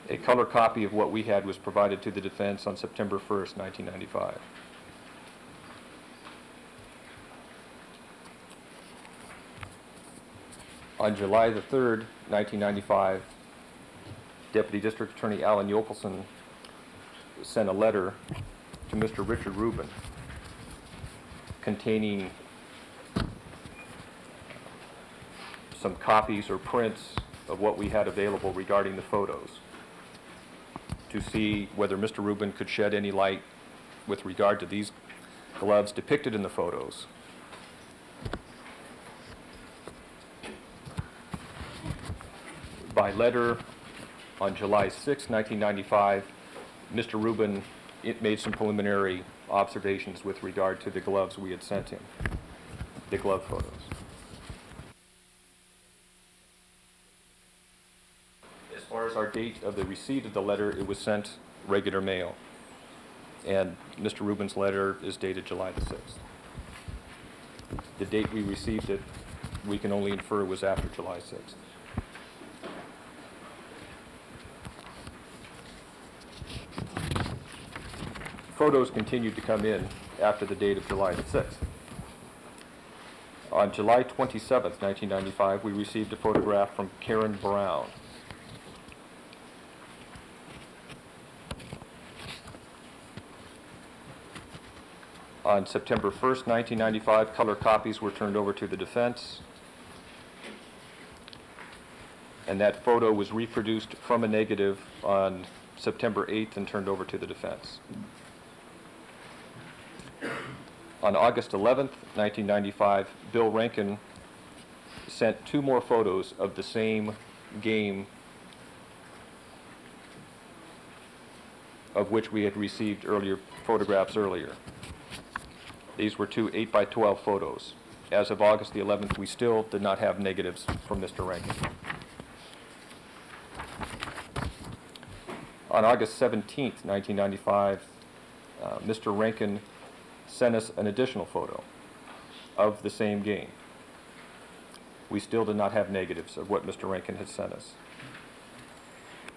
A color copy of what we had was provided to the defense on September first, nineteen ninety-five. On July the third, nineteen ninety-five, Deputy District Attorney Alan Yochelson sent a letter to Mister Richard Rubin containing some copies or prints of what we had available regarding the photos to see whether Mister Rubin could shed any light with regard to these gloves depicted in the photos. By letter on July sixth, nineteen ninety-five, Mister Rubin it made some preliminary observations with regard to the gloves we had sent him, the glove photos. As far as our date of the receipt of the letter, it was sent regular mail. And Mister Rubin's letter is dated July the sixth. The date we received it, we can only infer, was after July sixth. Photos continued to come in after the date of July the sixth. On July twenty-seventh, nineteen ninety-five, we received a photograph from Karen Brown. On September first, nineteen ninety-five, color copies were turned over to the defense, and that photo was reproduced from a negative on September eighth and turned over to the defense. On August eleventh, nineteen ninety-five, Bill Renken sent two more photos of the same game of which we had received earlier photographs earlier. These were two eight by twelve photos. As of August the eleventh, we still did not have negatives from Mister Renken. On August seventeenth, nineteen ninety-five, uh, Mister Renken sent us an additional photo of the same game. We still did not have negatives of what Mister Renken had sent us.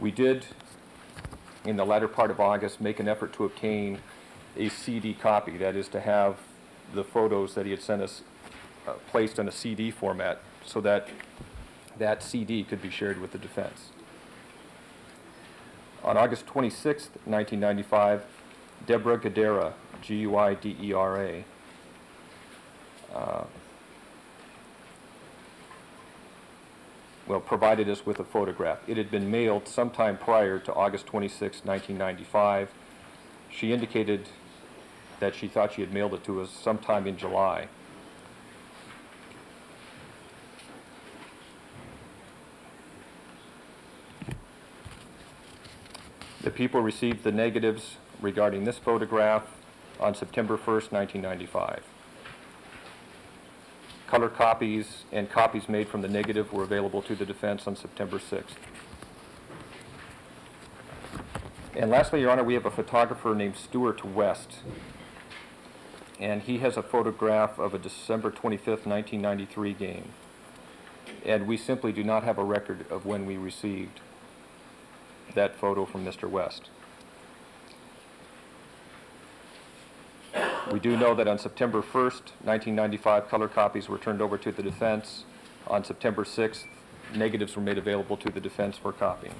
We did, in the latter part of August, make an effort to obtain a C D copy, that is to have the photos that he had sent us uh, placed in a C D format so that that C D could be shared with the defense. On August twenty-sixth, nineteen ninety-five, Deborah Guidera, G U I D E R A, uh, well, provided us with a photograph. It had been mailed sometime prior to August twenty-sixth, nineteen ninety-five. She indicated that she thought she had mailed it to us sometime in July. The people received the negatives regarding this photograph on September first, nineteen ninety-five. Color copies and copies made from the negative were available to the defense on September sixth. And lastly, Your Honor, we have a photographer named Stuart West, and he has a photograph of a December twenty-fifth, nineteen ninety-three game, and we simply do not have a record of when we received that photo from Mister West. We do know that on September first, nineteen ninety-five, color copies were turned over to the defense. On September sixth, negatives were made available to the defense for copying.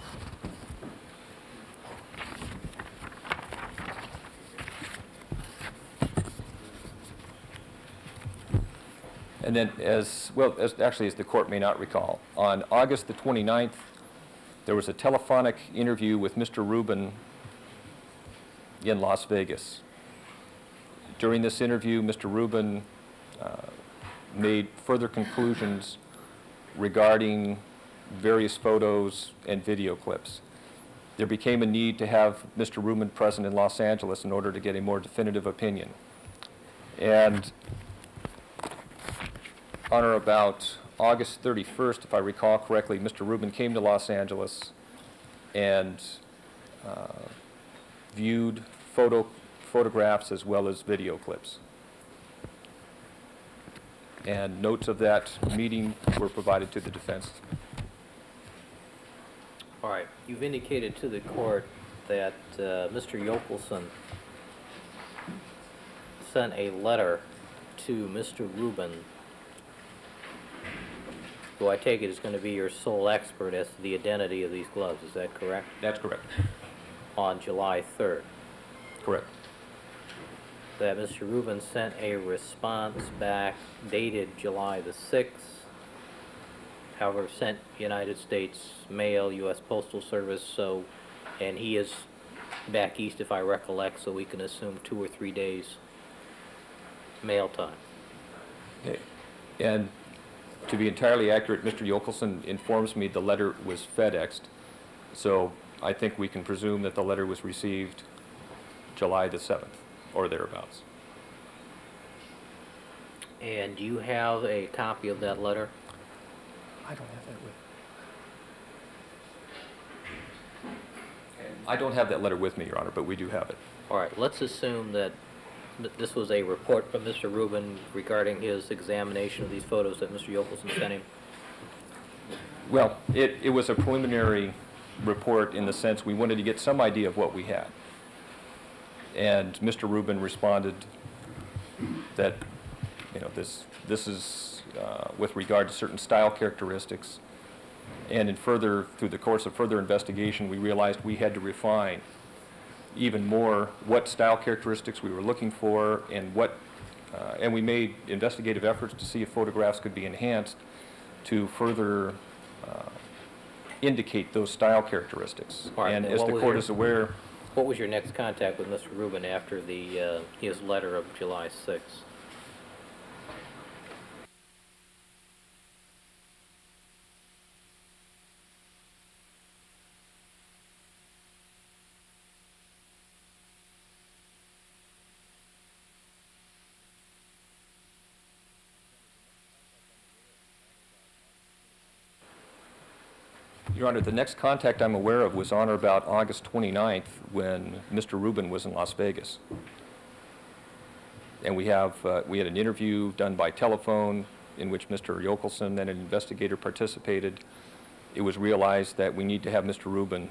And then, as well, as actually as the court may not recall, on August the twenty-ninth, there was a telephonic interview with Mister Rubin in Las Vegas. During this interview, Mister Rubin uh, made further conclusions regarding various photos and video clips. There became a need to have Mister Rubin present in Los Angeles in order to get a more definitive opinion. And on or about August thirty-first, if I recall correctly, Mister Rubin came to Los Angeles and uh, viewed photo photographs as well as video clips. And notes of that meeting were provided to the defense. All right. You've indicated to the court that uh, Mister Yochelson sent a letter to Mister Rubin, who I take it is going to be your sole expert as to the identity of these gloves. Is that correct? That's correct. On July third. Correct. That Mister Rubin sent a response back dated July the sixth, however sent United States Mail, U S Postal Service, so, and he is back east if I recollect, so we can assume two or three days mail time. Okay. And to be entirely accurate, Mister Yochelson informs me the letter was FedExed, so I think we can presume that the letter was received July the seventh. Or thereabouts. And do you have a copy of that letter? I don't have that with me. I don't have that letter with me, Your Honor, but we do have it. All right, let's assume that this was a report from Mister Rubin regarding his examination of these photos that Mister Yochelson sent him. Well, it, it was a preliminary report in the sense we wanted to get some idea of what we had. And Mister Rubin responded that, you know, this, this is uh, with regard to certain style characteristics. And in further, through the course of further investigation, we realized we had to refine even more what style characteristics we were looking for and what, uh, and we made investigative efforts to see if photographs could be enhanced to further uh, indicate those style characteristics. Right, and as the court is aware, what was your next contact with Mister Rubin after the, uh, his letter of July sixth? Your Honor, the next contact I'm aware of was on or about August twenty-ninth when Mister Rubin was in Las Vegas. And we, have, uh, we had an interview done by telephone in which Mister Yochelson and an investigator participated. It was realized that we need to have Mister Rubin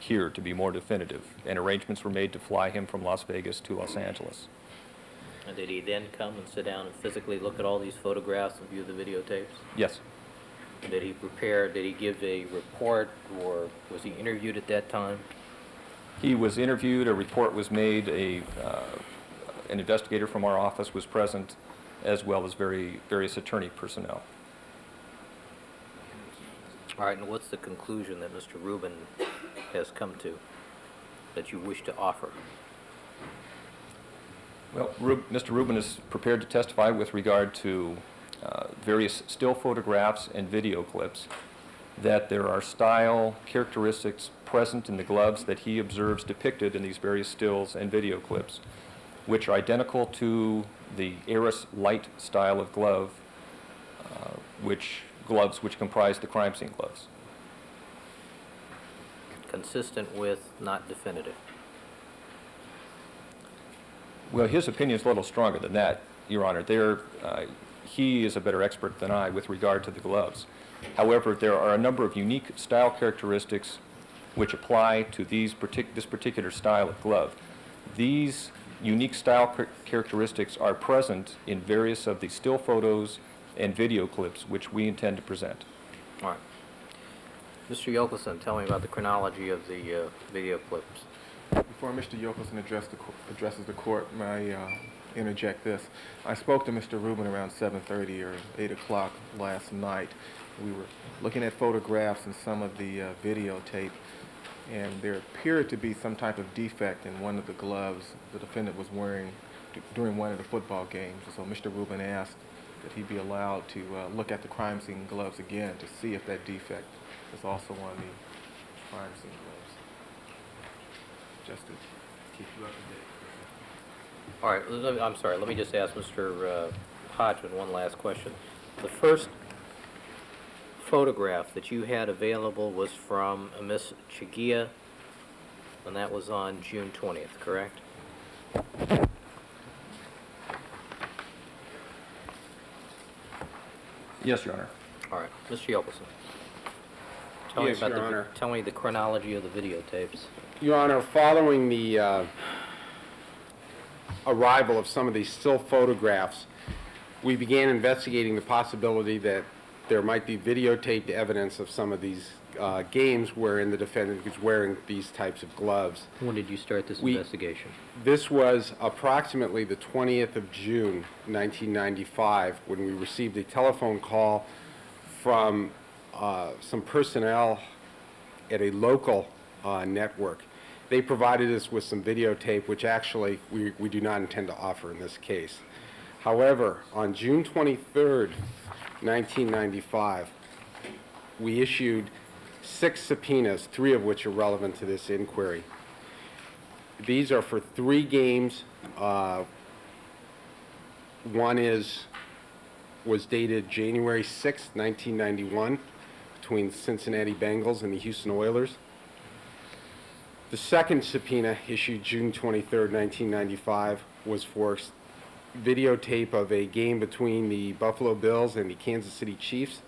here to be more definitive, and arrangements were made to fly him from Las Vegas to Los Angeles. And did he then come and sit down and physically look at all these photographs and view the videotapes? Yes. Did he prepare, did he give a report, or was he interviewed at that time? He was interviewed, a report was made, a, uh, an investigator from our office was present, as well as very various attorney personnel. All right, and what's the conclusion that Mister Rubin has come to that you wish to offer? Well, Rub- Mister Rubin is prepared to testify with regard to uh, various still photographs and video clips, that there are style characteristics present in the gloves that he observes depicted in these various stills and video clips, which are identical to the Aris Light style of glove, uh, which gloves which comprise the crime scene gloves. Consistent with, not definitive. Well, his opinion is a little stronger than that, Your Honor. There, uh, he is a better expert than I with regard to the gloves. However, there are a number of unique style characteristics which apply to these partic this particular style of glove. These unique style char characteristics are present in various of the still photos and video clips which we intend to present. All right. Mister Yochelson, tell me about the chronology of the uh, video clips. Before Mister Yochelson address the addresses the court, may I uh, interject this? I spoke to Mister Rubin around seven thirty or eight o'clock last night. We were looking at photographs and some of the uh, videotape, and there appeared to be some type of defect in one of the gloves the defendant was wearing during one of the football games. So Mister Rubin asked that he be allowed to uh, look at the crime scene gloves again to see if that defect is also on the crime scene gloves, just to keep you up to date. All right, I'm sorry, let me just ask Mister Uh, Hodgman one last question. The first photograph that you had available was from Miss Chagia, and that was on June twentieth, correct? Yes, Your Honor. All right, Mister Yochelson. Tell yes, me about Your the, Honor. Tell me the chronology of the videotapes. Your Honor, following the uh, arrival of some of these still photographs, we began investigating the possibility that there might be videotaped evidence of some of these uh, games wherein the defendant was wearing these types of gloves. When did you start this we, investigation? This was approximately the twentieth of June nineteen ninety-five, when we received a telephone call from uh, some personnel at a local uh, network. They provided us with some videotape, which actually we, we do not intend to offer in this case. However, on June twenty-third nineteen ninety-five, we issued six subpoenas, three of which are relevant to this inquiry. These are for three games. Uh, one is was dated January sixth nineteen ninety-one between the Cincinnati Bengals and the Houston Oilers. The second subpoena, issued June twenty-third nineteen ninety-five, was for videotape of a game between the Buffalo Bills and the Kansas City Chiefs,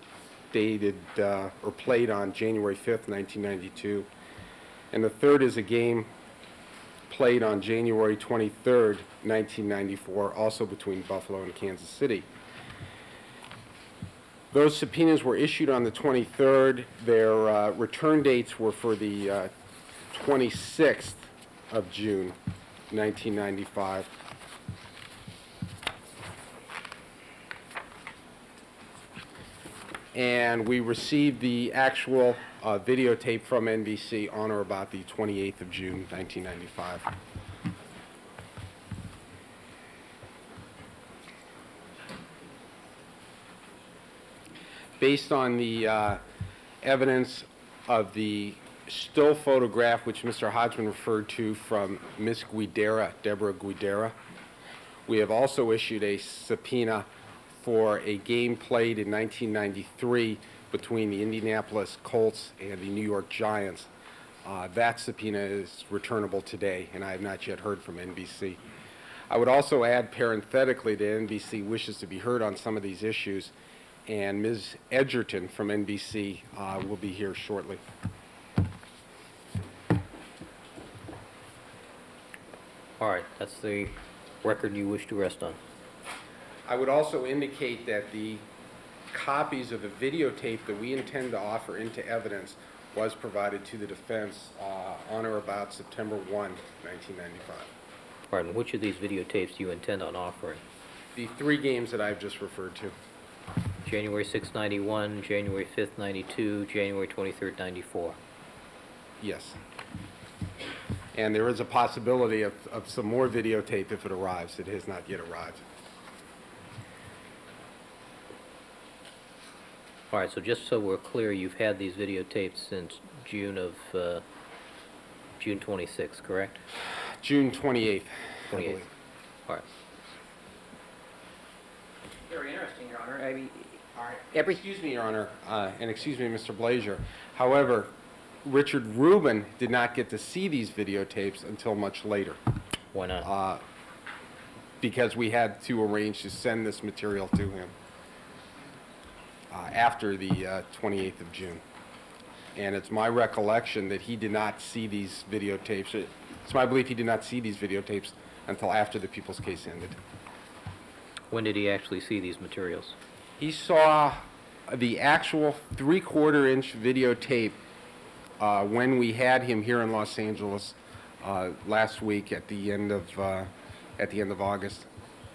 dated uh, or played on January fifth nineteen ninety-two. And the third is a game played on January twenty-third nineteen ninety-four, also between Buffalo and Kansas City. Those subpoenas were issued on the twenty-third. Their uh, return dates were for the uh, twenty-sixth of June nineteen ninety-five. And we received the actual uh, videotape from N B C on or about the twenty-eighth of June nineteen ninety-five. Based on the uh, evidence of the still photograph, which Mister Hodgman referred to, from Miz Guidera, Deborah Guidera, we have also issued a subpoena for a game played in nineteen ninety-three between the Indianapolis Colts and the New York Giants. Uh, that subpoena is returnable today, and I have not yet heard from N B C. I would also add parenthetically that N B C wishes to be heard on some of these issues, and Miz Edgerton from N B C uh, will be here shortly. All right, that's the record you wish to rest on. I would also indicate that the copies of the videotape that we intend to offer into evidence was provided to the defense uh, on or about September first, nineteen ninety-five. Pardon, which of these videotapes do you intend on offering? The three games that I've just referred to. January sixth, ninety-one, January fifth, ninety-two, January twenty-third, ninety-four. Yes. And there is a possibility of, of some more videotape if it arrives. It has not yet arrived. All right, so just so we're clear, you've had these videotapes since June of, uh, June twenty-sixth, correct? June twenty-eighth. twenty-eighth. All right. Very interesting, Your Honor. I mean, all right. Every excuse me, Your Honor, uh, and excuse me, Mister Blasier. However, Richard Rubin did not get to see these videotapes until much later. Why not? Uh, because we had to arrange to send this material to him. Uh, after the uh, twenty-eighth of June. And it's my recollection that he did not see these videotapes. It's my belief he did not see these videotapes until after the people's case ended. When did he actually see these materials? He saw the actual three-quarter inch videotape uh, when we had him here in Los Angeles uh, last week at the end of uh, at the end of August,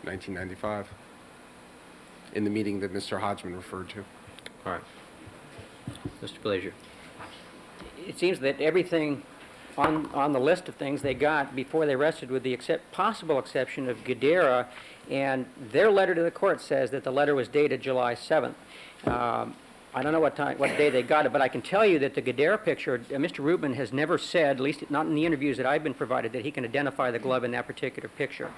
nineteen ninety-five. In the meeting that Mister Hodgman referred to. All right. Mister Blasier. It seems that everything on, on the list of things they got before they rested, with the except, possible exception of Guidera, and their letter to the court says that the letter was dated July seventh. Um, I don't know what time, what day they got it, but I can tell you that the Guidera picture, uh, Mister Rubin has never said, at least not in the interviews that I've been provided, that he can identify the glove in that particular picture.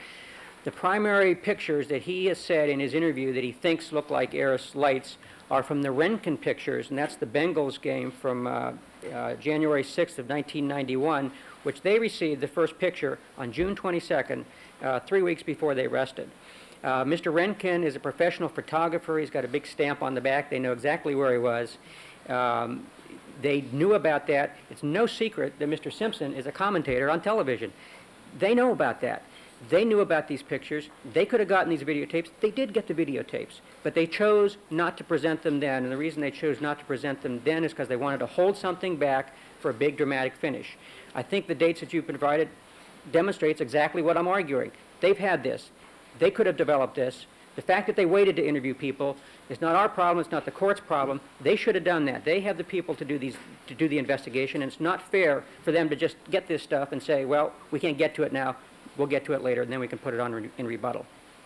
The primary pictures that he has said in his interview that he thinks look like Aris Lights are from the Renken pictures, and that's the Bengals game from uh, uh, January sixth of nineteen ninety-one, which they received the first picture on June twenty-second, uh, three weeks before they rested. Uh, Mister Renken is a professional photographer. He's got a big stamp on the back. They know exactly where he was. Um, they knew about that. It's no secret that Mister Simpson is a commentator on television. They know about that. They knew about these pictures. They could have gotten these videotapes. They did get the videotapes, but they chose not to present them then. And the reason they chose not to present them then is because they wanted to hold something back for a big dramatic finish. I think the dates that you provided demonstrates exactly what I'm arguing. They've had this. They could have developed this. The fact that they waited to interview people is not our problem. It's not the court's problem. They should have done that. They have the people to do, these, to do the investigation, and it's not fair for them to just get this stuff and say, well, we can't get to it now. We'll get to it later, and then we can put it on re in rebuttal.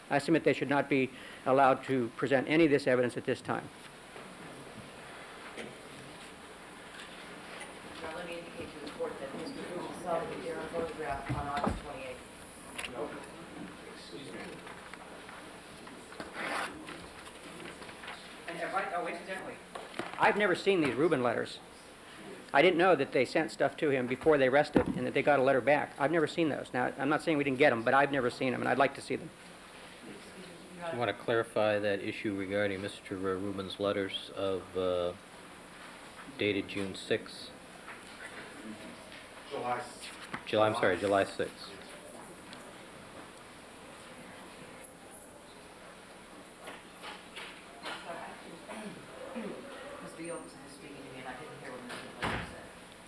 I submit they should not be allowed to present any of this evidence at this time. Now, let me indicate to the court that Mister Rubin saw the Guidera photograph on August twenty-eighth. No. Excuse me. And have I, oh, incidentally, I've never seen these Rubin letters. I didn't know that they sent stuff to him before they rested and that they got a letter back. I've never seen those. Now, I'm not saying we didn't get them, but I've never seen them, and I'd like to see them. I want to clarify that issue regarding Mister Rubin's letters of uh, dated June sixth. July. July, I'm sorry, July sixth.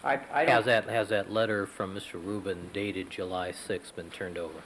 I, I has that has that letter from Mister Rubin dated July sixth been turned over?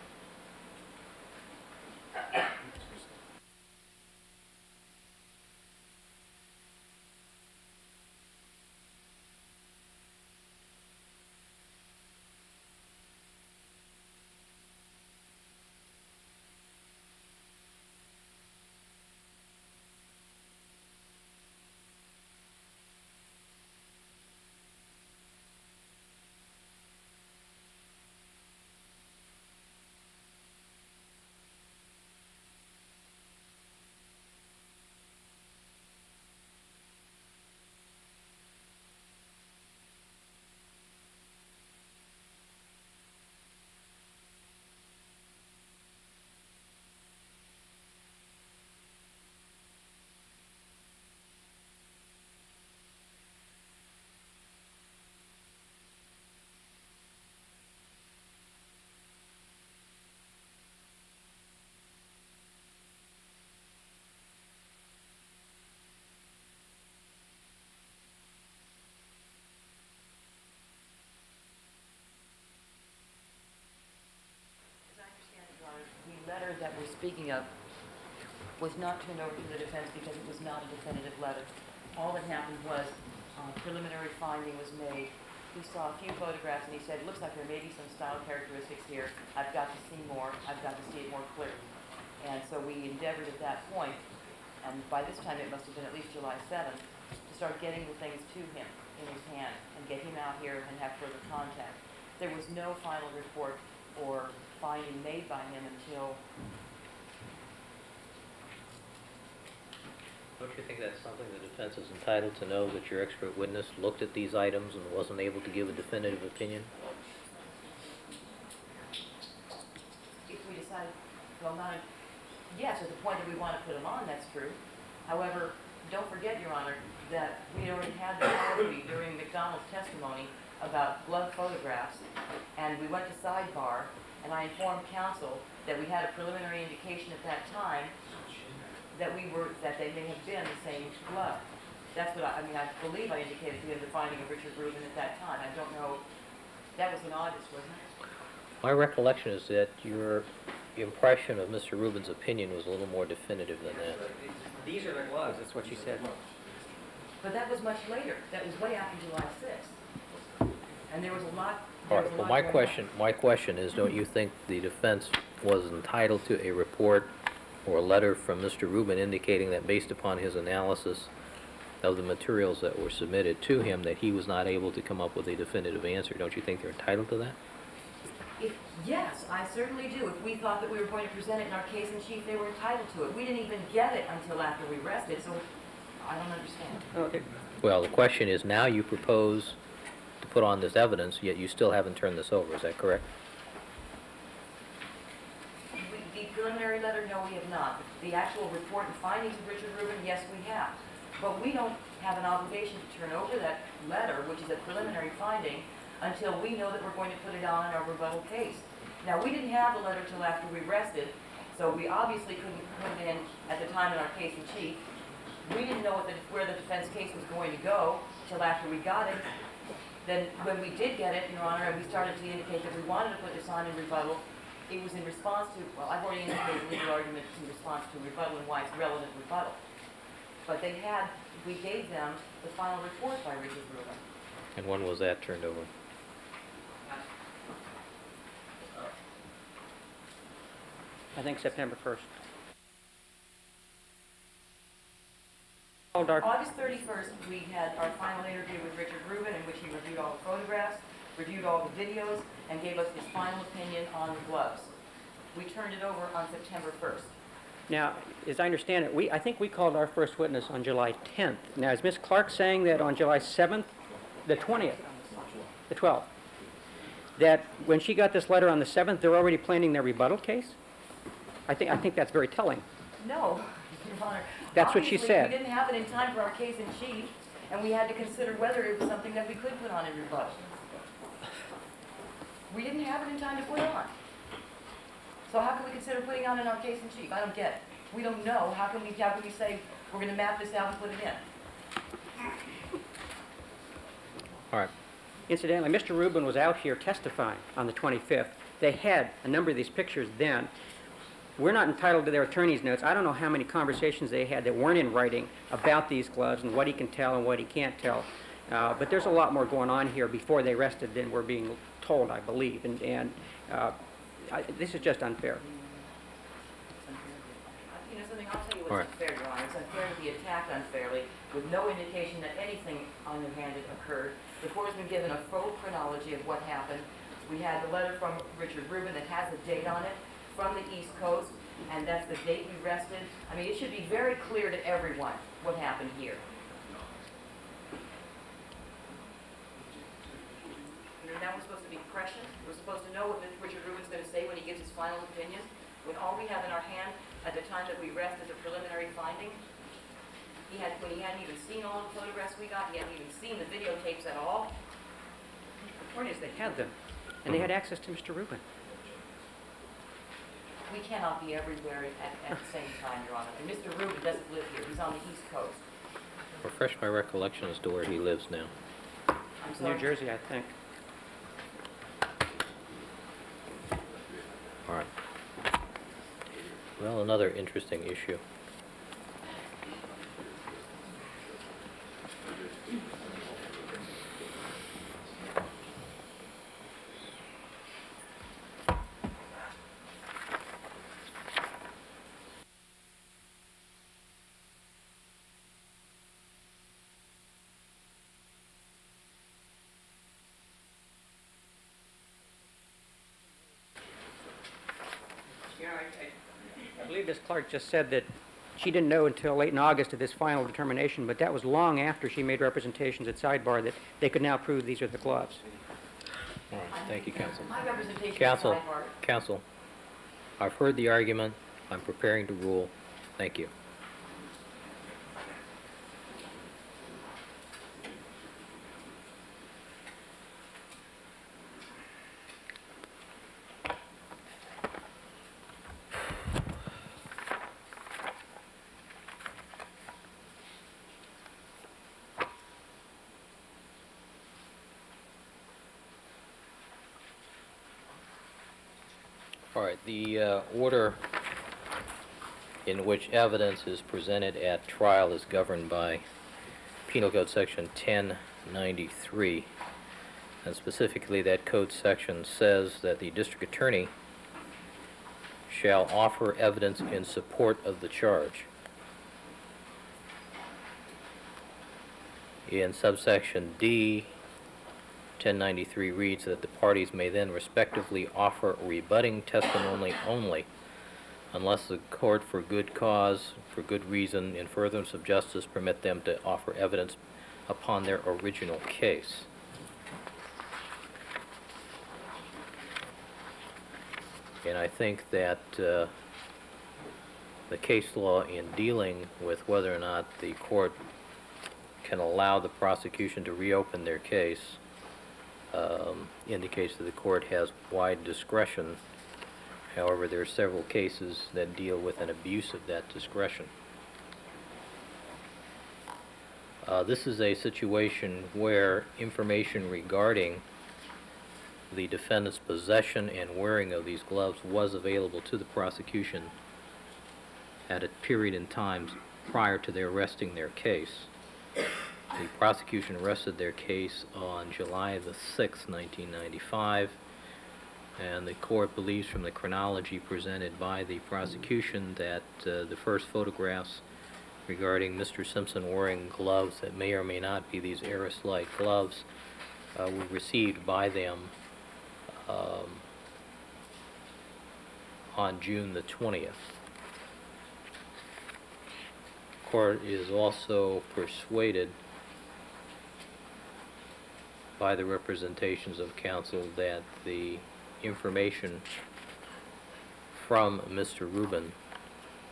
speaking of was not turned over to the defense because it was not a definitive letter. All that happened was uh, preliminary finding was made. He saw a few photographs and he said, looks like there may be some style characteristics here. I've got to see more. I've got to see it more clearly. And so we endeavored at that point, and by this time it must have been at least July seventh, to start getting the things to him in his hand and get him out here and have further contact. There was no final report or finding made by him until... Don't you think that's something the defense is entitled to know, that your expert witness looked at these items and wasn't able to give a definitive opinion? If we decide, well, not, yes, at the point that we want to put them on, that's true. However, don't forget, Your Honor, that we already had the authority during McDonald's testimony about glove photographs, and we went to sidebar, and I informed counsel that we had a preliminary indication at that time that we were, that they may have been the same glove. That's what I, I mean, I believe I indicated to him the finding of Richard Rubin at that time. I don't know, that was in August, wasn't it? My recollection is that your impression of Mister Rubin's opinion was a little more definitive than that. These are the gloves, that's what you said. But that was much later. That was way after July sixth. And there was a lot... All right, well, my question, my question is, don't you think the defense was entitled to a report or a letter from Mister Rubin indicating that based upon his analysis of the materials that were submitted to him that he was not able to come up with a definitive answer? Don't you think they're entitled to that? If, yes, I certainly do. If we thought that we were going to present it in our case in chief, they were entitled to it. We didn't even get it until after we rested, so I don't understand. Okay. Well, the question is, now you propose to put on this evidence, yet you still haven't turned this over. Is that correct? We, the preliminary letter, no, we have not. The actual report and findings of Richard Rubin, yes, we have. But we don't have an obligation to turn over that letter, which is a preliminary finding, until we know that we're going to put it on in our rebuttal case. Now, we didn't have the letter till after we rested, so we obviously couldn't put it in at the time in our case in chief. We didn't know what the, where the defense case was going to go till after we got it. Then when we did get it, Your Honor, and we started to indicate that we wanted to put this on in rebuttal, it was in response to, well, I've already indicated the legal argument in response to rebuttal and why it's relevant rebuttal. But they had, we gave them the final report by Richard Rubin. And when was that turned over? I think September first. August thirty-first, we had our final interview with Richard Rubin, in which he reviewed all the photographs, reviewed all the videos, and gave us his final opinion on the gloves. We turned it over on September first. Now, as I understand it, we I think we called our first witness on July tenth. Now, is Miz Clark saying that on July seventh, the twentieth, the twelfth, that when she got this letter on the seventh, they're already planning their rebuttal case? I think I think that's very telling. No, Your Honor. That's obviously what she said. We didn't have it in time for our case in chief, and we had to consider whether it was something that we could put on in rebuttal. We didn't have it in time to put on. So how can we consider putting on in our case in chief? I don't get it. We don't know. How can we, how can we say we're going to map this out and put it in? All right. Incidentally, Mister Rubin was out here testifying on the twenty-fifth. They had a number of these pictures then. We're not entitled to their attorney's notes. I don't know how many conversations they had that weren't in writing about these gloves and what he can tell and what he can't tell. Uh, but there's a lot more going on here before they rested than we're being told, I believe. And, and uh, I, this is just unfair. You know something, I'll tell you what's right. Unfair, Your Honor. It's unfair to be attacked unfairly with no indication that anything underhanded occurred. The court has been given a full chronology of what happened. We had the letter from Richard Rubin that has a date on it, from the East Coast, and that's the date we rested. I mean, it should be very clear to everyone what happened here. You know, now we're supposed to be prescient. We're supposed to know what Richard Rubin's going to say when he gives his final opinion, when all we have in our hand at the time that we rest is a preliminary finding. He had, when he hadn't even seen all the photographs we got, he hadn't even seen the videotapes at all. The point is they had them, and they had access to Mister Rubin. We cannot be everywhere at, at the same time, Your Honor. And Mister Rubin doesn't live here. He's on the East Coast. Refresh my recollection as to where he lives now. I'm sorry? New Jersey, I think. All right. Well, another interesting issue. Clark just said that she didn't know until late in August of this final determination, but that was long after she made representations at sidebar that they could now prove these are the gloves. All right. Thank you, counsel. My representation counsel, at sidebar. Counsel, I've heard the argument. I'm preparing to rule. Thank you. All right, the uh, order in which evidence is presented at trial is governed by Penal Code Section ten ninety-three, and specifically that code section says that the district attorney shall offer evidence in support of the charge. In subsection D, ten ninety-three reads that the parties may then respectively offer rebutting testimony only unless the court for good cause, for good reason, in furtherance of justice permit them to offer evidence upon their original case. And I think that uh, the case law in dealing with whether or not the court can allow the prosecution to reopen their case Um, indicates that the court has wide discretion. However, there are several cases that deal with an abuse of that discretion. Uh, this is a situation where information regarding the defendant's possession and wearing of these gloves was available to the prosecution at a period in time prior to their resting their case. The prosecution rested their case on July the sixth, nineteen ninety-five, and the court believes from the chronology presented by the prosecution that uh, the first photographs regarding Mister Simpson wearing gloves that may or may not be these Aris Light gloves uh, were received by them um, on June the twentieth. The court is also persuaded by the representations of counsel that the information from Mister Rubin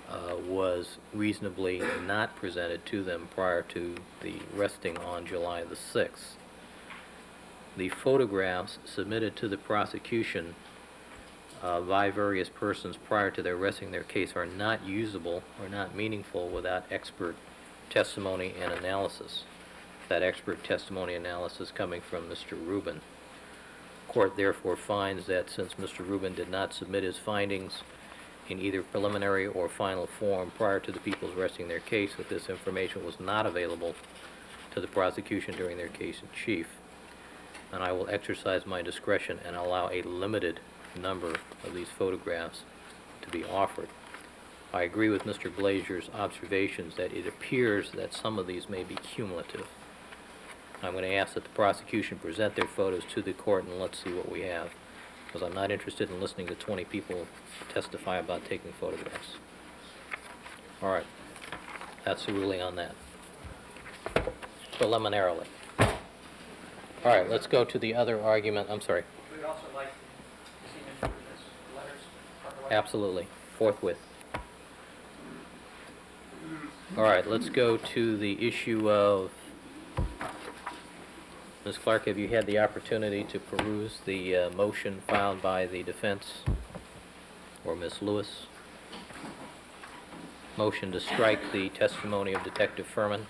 uh, was reasonably not presented to them prior to the resting on July the sixth. The photographs submitted to the prosecution uh, by various persons prior to their resting their case are not usable or not meaningful without expert testimony and analysis. That expert testimony analysis coming from Mister Rubin. The court therefore finds that since Mister Rubin did not submit his findings in either preliminary or final form prior to the people's resting their case, that this information was not available to the prosecution during their case in chief. And I will exercise my discretion and allow a limited number of these photographs to be offered. I agree with Mister Blasier's observations that it appears that some of these may be cumulative. I'm going to ask that the prosecution present their photos to the court and let's see what we have, because I'm not interested in listening to twenty people testify about taking photographs. All right. That's the ruling on that, preliminarily. All right, let's go to the other argument. I'm sorry. We would also like to see Mister Rubin's letters. Absolutely. Forthwith. All right, let's go to the issue of Miz Clark, have you had the opportunity to peruse the uh, motion filed by the defense or Miz Lewis? Motion to strike the testimony of Detective Fuhrman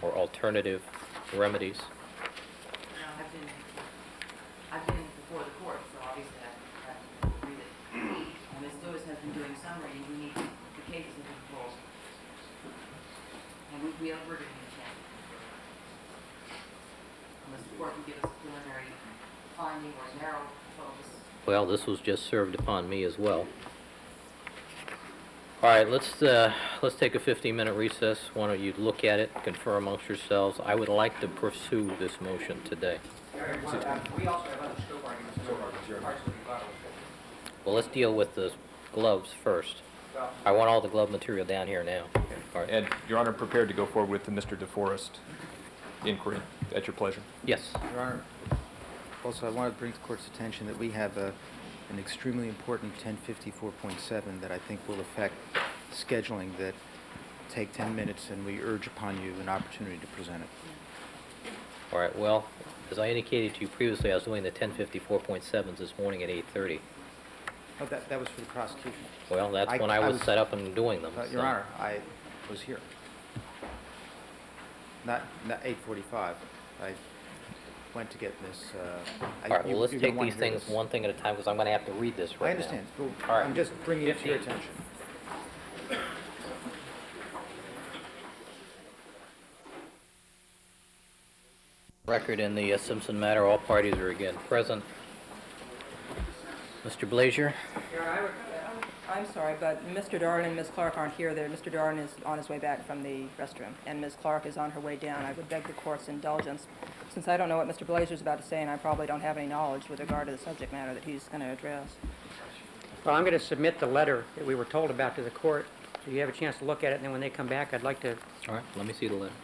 or alternative remedies? No, I've been, I've been before the court, so obviously I haven't read it. Ms. Lewis has been doing some reading. We need to we have wording in the chat. Unless the court can give us a preliminary finding or narrow focus. Well, this was just served upon me as well. All right, let's, uh, let's take a fifteen-minute recess. Why don't you look at it, confer amongst yourselves. I would like to pursue this motion today. Well, let's deal with the gloves first. I want all the glove material down here now. All right. And, Your Honor, prepared to go forward with the Mister DeForest inquiry at your pleasure. Yes. Your Honor, also I wanted to bring to the Court's attention that we have a an extremely important ten fifty-four point seven that I think will affect scheduling that take ten minutes, and we urge upon you an opportunity to present it. All right, well, as I indicated to you previously, I was doing the ten fifty-four point sevens this morning at eight thirty. Oh, that, that was for the prosecution. Well, that's I, when I was, I was set up and doing them. Uh, Your so. Honor, I was here. Not, not eight forty-five. I went to get this. Uh, All right, I, you, well, let's take these things this. one thing at a time, because I'm going to have to read this right now. I understand. Well, All right. I'm just bringing it to your attention. Record in the uh, Simpson matter. All parties are again present. Mister Blasier. I'm sorry, but Mister Darden and Miz Clark aren't here. There, Mister Darden is on his way back from the restroom, and Miz Clark is on her way down. I would beg the Court's indulgence, since I don't know what Mister Blasier is about to say, and I probably don't have any knowledge with regard to the subject matter that he's going to address. Well, I'm going to submit the letter that we were told about to the Court, so you have a chance to look at it, and then when they come back, I'd like to... All right, let me see the letter.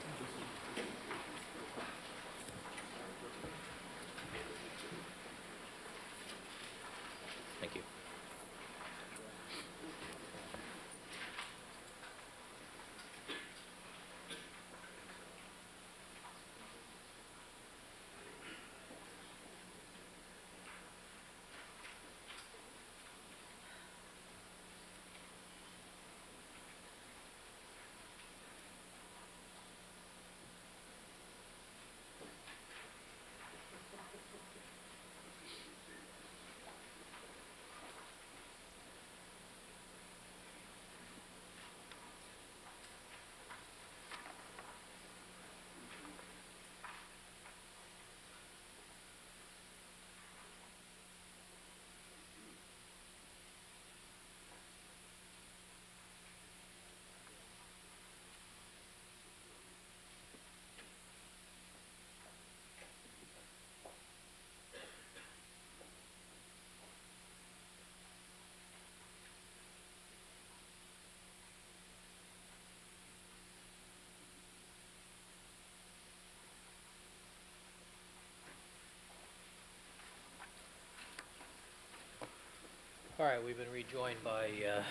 All right, we've been rejoined by uh,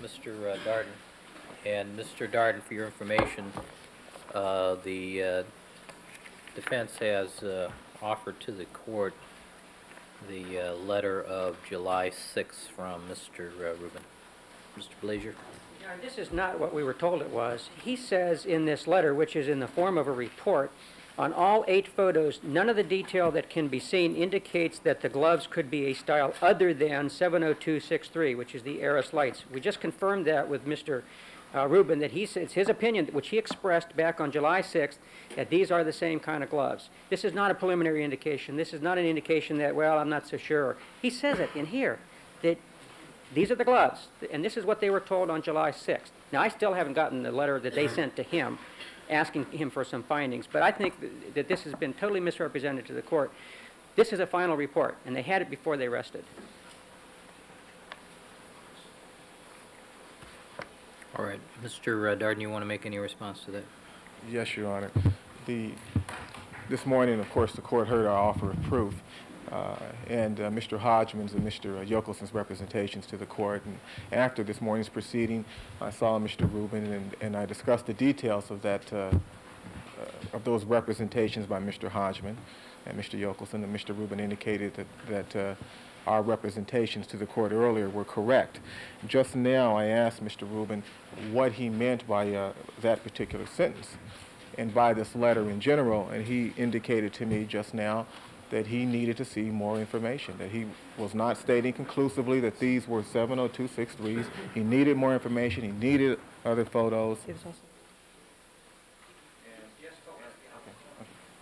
Mister Uh, Darden. And Mister Darden, for your information, uh, the uh, defense has uh, offered to the Court the uh, letter of July sixth from Mister Uh, Rubin. Mister Blasier? This is not what we were told it was. He says in this letter, which is in the form of a report, on all eight photos, none of the detail that can be seen indicates that the gloves could be a style other than seven oh two six three, which is the Aris Lights. We just confirmed that with Mister Uh, Rubin, that he says his opinion, which he expressed back on July sixth, that these are the same kind of gloves. This is not a preliminary indication. This is not an indication that, well, I'm not so sure. He says it in here, that these are the gloves, and this is what they were told on July sixth. Now, I still haven't gotten the letter that they sent to him, asking him for some findings, but I think th that this has been totally misrepresented to the Court. This is a final report, and they had it before they rested. All right, Mister Uh, Darden, you want to make any response to that? Yes, Your Honor. The, this morning, of course, the Court heard our offer of proof, uh, and uh, Mister Hodgman's and Mister Uh, Yochelson's representations to the Court. And after this morning's proceeding, I saw Mister Rubin, and, and I discussed the details of that, uh, uh, of those representations by Mister Hodgman and Mister Yochelson. And Mister Rubin indicated that, that uh, our representations to the Court earlier were correct. Just now, I asked Mister Rubin what he meant by uh, that particular sentence and by this letter in general, and he indicated to me just now that he needed to see more information, that he was not stating conclusively that these were seven oh two six threes. He needed more information. He needed other photos.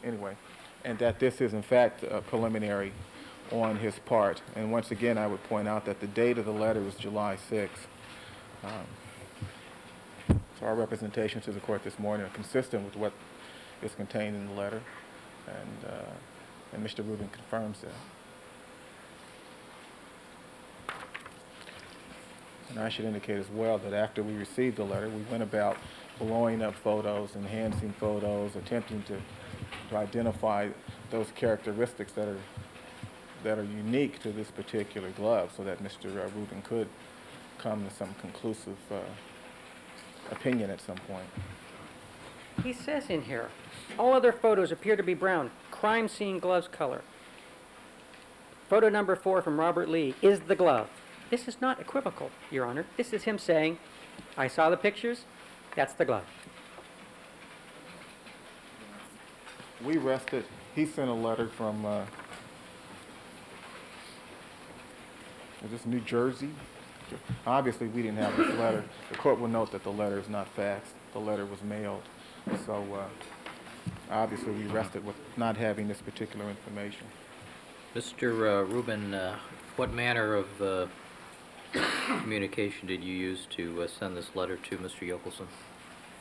anyway, and that this is in fact uh, preliminary on his part. And once again, I would point out that the date of the letter was July sixth. Um, so our representations to the court this morning are consistent with what is contained in the letter, and, uh, and Mister Rubin confirms that. And I should indicate as well that after we received the letter, we went about blowing up photos, enhancing photos, attempting to, to identify those characteristics that are that are unique to this particular glove, so that Mister Rubin could come to some conclusive uh, opinion at some point. He says in here, all other photos appear to be brown. Crime scene gloves color. Photo number four from Robert Lee is the glove. This is not equivocal, Your Honor. This is him saying, I saw the pictures, that's the glove. We rested. He sent a letter from uh, Is this New Jersey? Obviously, we didn't have this letter. The court will note that the letter is not faxed. The letter was mailed. So uh, obviously, we rested with not having this particular information. Mister Uh, Rubin, uh, what manner of uh, communication did you use to uh, send this letter to Mister Yochelson?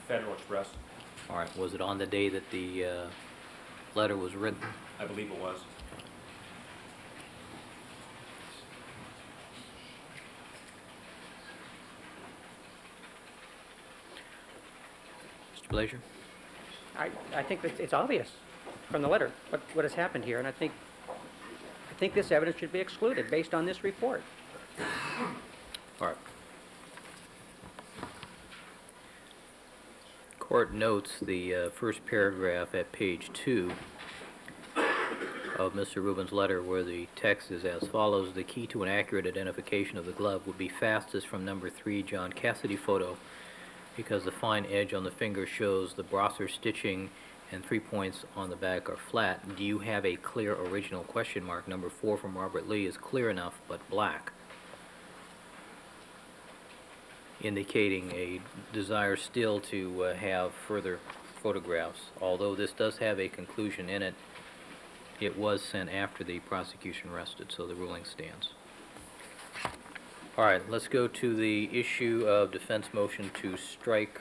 Federal Express. All right. Was it on the day that the uh, letter was written? I believe it was. Blasier? I, I think that it's obvious from the letter what, what has happened here, and I think, I think this evidence should be excluded based on this report. All right. Court notes the uh, first paragraph at page two of Mister Rubin's letter, where the text is as follows. The key to an accurate identification of the glove would be fastest from number three John Cassidy photo, because the fine edge on the finger shows the Brasser stitching and three points on the back are flat. Do you have a clear original question mark? Number four from Robert Lee is clear enough, but black, indicating a desire still to uh, have further photographs. Although this does have a conclusion in it, it was sent after the prosecution rested, so the ruling stands. All right, let's go to the issue of defense motion to strike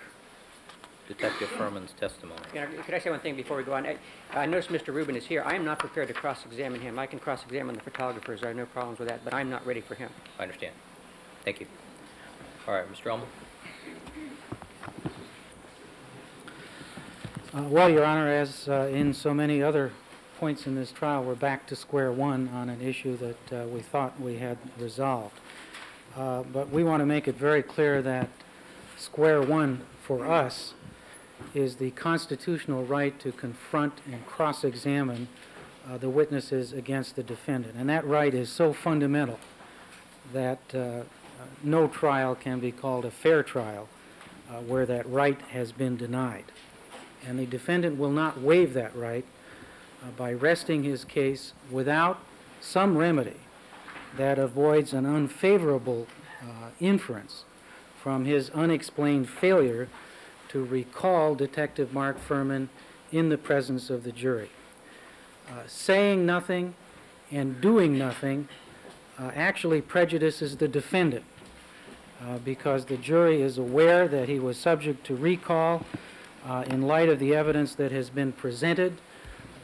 Detective Fuhrman's testimony. You know, could I say one thing before we go on? I, I notice Mister Rubin is here. I am not prepared to cross-examine him. I can cross-examine the photographers. I have no problems with that, but I'm not ready for him. I understand. Thank you. All right, Mister Uelmen. Uh, well, Your Honor, as uh, in so many other points in this trial, we're back to square one on an issue that uh, we thought we had resolved. Uh, but we want to make it very clear that square one for us is the constitutional right to confront and cross-examine uh, the witnesses against the defendant. And that right is so fundamental that uh, no trial can be called a fair trial uh, where that right has been denied. And the defendant will not waive that right uh, by resting his case without some remedy that avoids an unfavorable uh, inference from his unexplained failure to recall Detective Mark Fuhrman in the presence of the jury. Uh, saying nothing and doing nothing uh, actually prejudices the defendant uh, because the jury is aware that he was subject to recall uh, in light of the evidence that has been presented.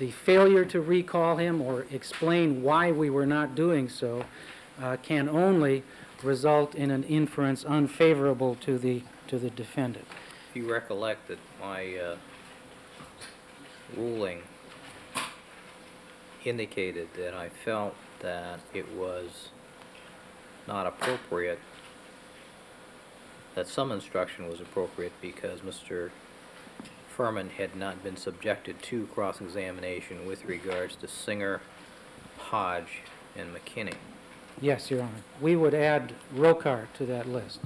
The failure to recall him or explain why we were not doing so uh, can only result in an inference unfavorable to the to the defendant. If you recollect that my uh, ruling indicated that I felt that it was not appropriate, that some instruction was appropriate because Mister Fuhrman had not been subjected to cross-examination with regards to Singer, Hodge, and McKinney. Yes, Your Honor. We would add Rocard to that list.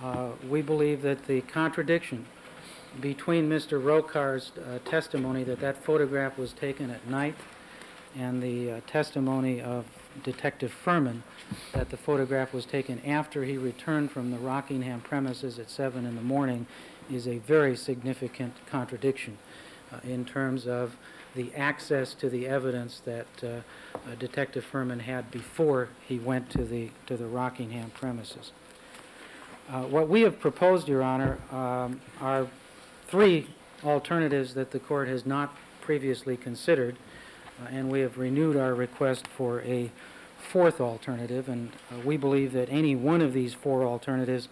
Uh, we believe that the contradiction between Mister Rocard's uh, testimony that that photograph was taken at night and the uh, testimony of Detective Fuhrman that the photograph was taken after he returned from the Rockingham premises at seven in the morning is a very significant contradiction uh, in terms of the access to the evidence that uh, uh, Detective Fuhrman had before he went to the to the Rockingham premises. Uh, what we have proposed, Your Honor, um, are three alternatives that the court has not previously considered, uh, and we have renewed our request for a fourth alternative, and uh, we believe that any one of these four alternatives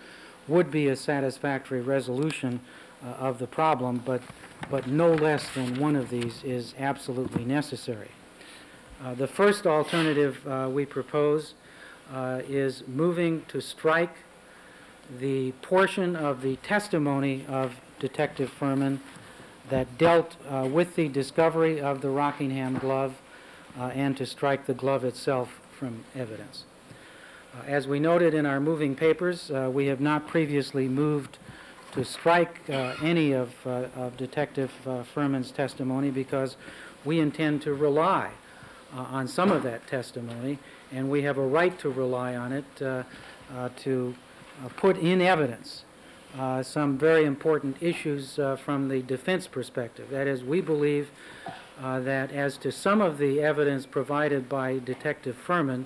would be a satisfactory resolution uh, of the problem, but but no less than one of these is absolutely necessary. Uh, the first alternative uh, we propose uh, is moving to strike the portion of the testimony of Detective Fuhrman that dealt uh, with the discovery of the Rockingham glove, uh, and to strike the glove itself from evidence. Uh, as we noted in our moving papers, uh, we have not previously moved to strike uh, any of, uh, of Detective uh, Fuhrman's testimony because we intend to rely uh, on some of that testimony, and we have a right to rely on it uh, uh, to uh, put in evidence uh, some very important issues uh, from the defense perspective. That is, we believe uh, that as to some of the evidence provided by Detective Fuhrman,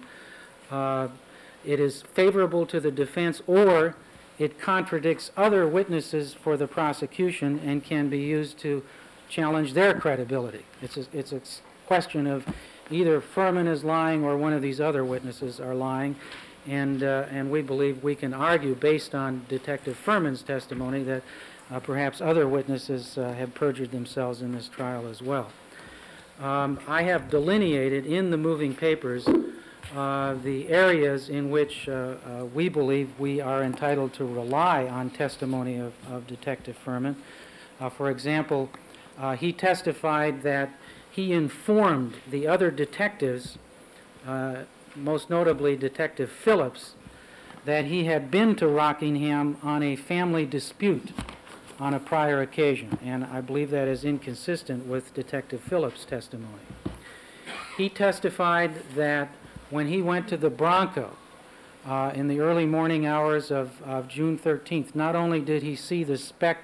uh, it is favorable to the defense, or it contradicts other witnesses for the prosecution and can be used to challenge their credibility. It's a, it's a question of either Fuhrman is lying or one of these other witnesses are lying, and, uh, and we believe we can argue based on Detective Fuhrman's testimony that uh, perhaps other witnesses uh, have perjured themselves in this trial as well. Um, I have delineated in the moving papers Uh, the areas in which uh, uh, we believe we are entitled to rely on testimony of, of Detective Fuhrman. Uh, for example, uh, he testified that he informed the other detectives, uh, most notably Detective Phillips, that he had been to Rockingham on a family dispute on a prior occasion, and I believe that is inconsistent with Detective Phillips' testimony. He testified that when he went to the Bronco uh, in the early morning hours of, of June thirteenth, not only did he see the speck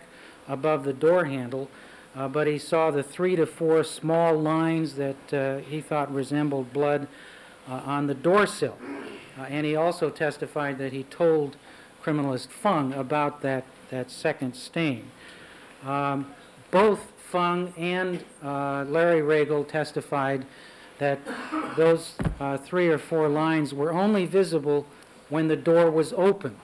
above the door handle, uh, but he saw the three to four small lines that uh, he thought resembled blood uh, on the door sill. Uh, and he also testified that he told criminalist Fung about that, that second stain. Um, both Fung and uh, Larry Ragel testified that those uh, three or four lines were only visible when the door was open.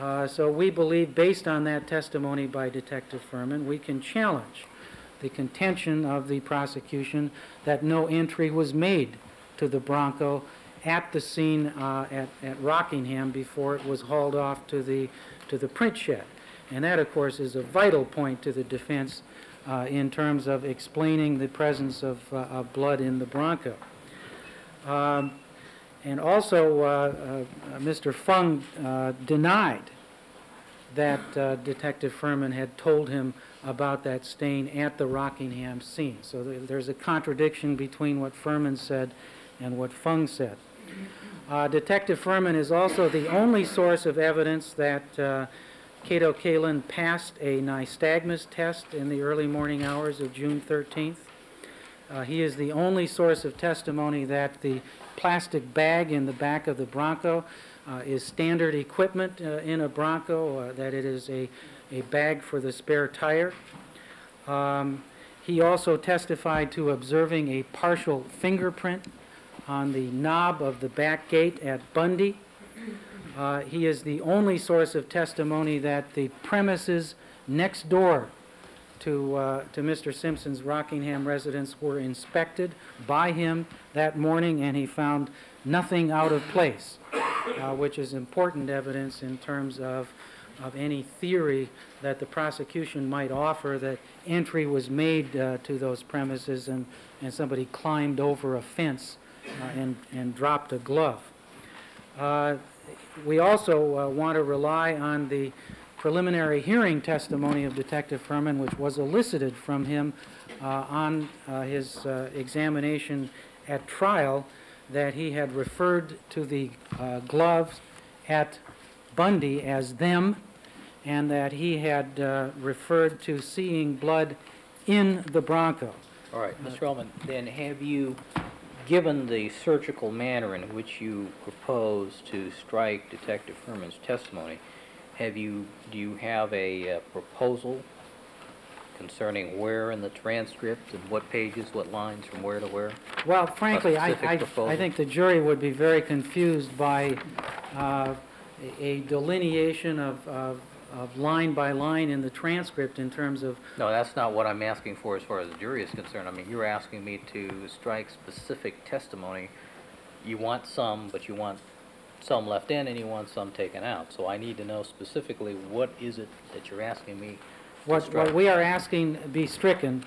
Uh, so we believe, based on that testimony by Detective Fuhrman, we can challenge the contention of the prosecution that no entry was made to the Bronco at the scene uh, at, at Rockingham before it was hauled off to the, to the print shed. And that, of course, is a vital point to the defense Uh, in terms of explaining the presence of, uh, of blood in the Bronco. Um, and also, uh, uh, Mister Fung uh, denied that uh, Detective Fuhrman had told him about that stain at the Rockingham scene. So th there's a contradiction between what Fuhrman said and what Fung said. Uh, Detective Fuhrman is also the only source of evidence that uh, Cato Kalin passed a nystagmus test in the early morning hours of June thirteenth. Uh, he is the only source of testimony that the plastic bag in the back of the Bronco uh, is standard equipment uh, in a Bronco, uh, that it is a, a bag for the spare tire. Um, he also testified to observing a partial fingerprint on the knob of the back gate at Bundy. Uh, he is the only source of testimony that the premises next door to, uh, to Mister Simpson's Rockingham residence were inspected by him that morning, and he found nothing out of place, uh, which is important evidence in terms of, of any theory that the prosecution might offer that entry was made uh, to those premises and, and somebody climbed over a fence uh, and, and dropped a glove. Uh, We also uh, want to rely on the preliminary hearing testimony of Detective Fuhrman, which was elicited from him uh, on uh, his uh, examination at trial, that he had referred to the uh, gloves at Bundy as them, and that he had uh, referred to seeing blood in the Bronco. All right. Mister Uelmen, then have you given the surgical manner in which you propose to strike Detective Fuhrman's testimony, have you, do you have a uh, proposal concerning where in the transcript and what pages, what lines, from where to where? Well, frankly, I, I, I think the jury would be very confused by uh, a delineation of, of, of line by line in the transcript in terms of... No, that's not what I'm asking for as far as the jury is concerned. I mean, you're asking me to strike specific testimony. You want some, but you want some left in and you want some taken out. So I need to know specifically what is it that you're asking me to what, strike. What we are asking be stricken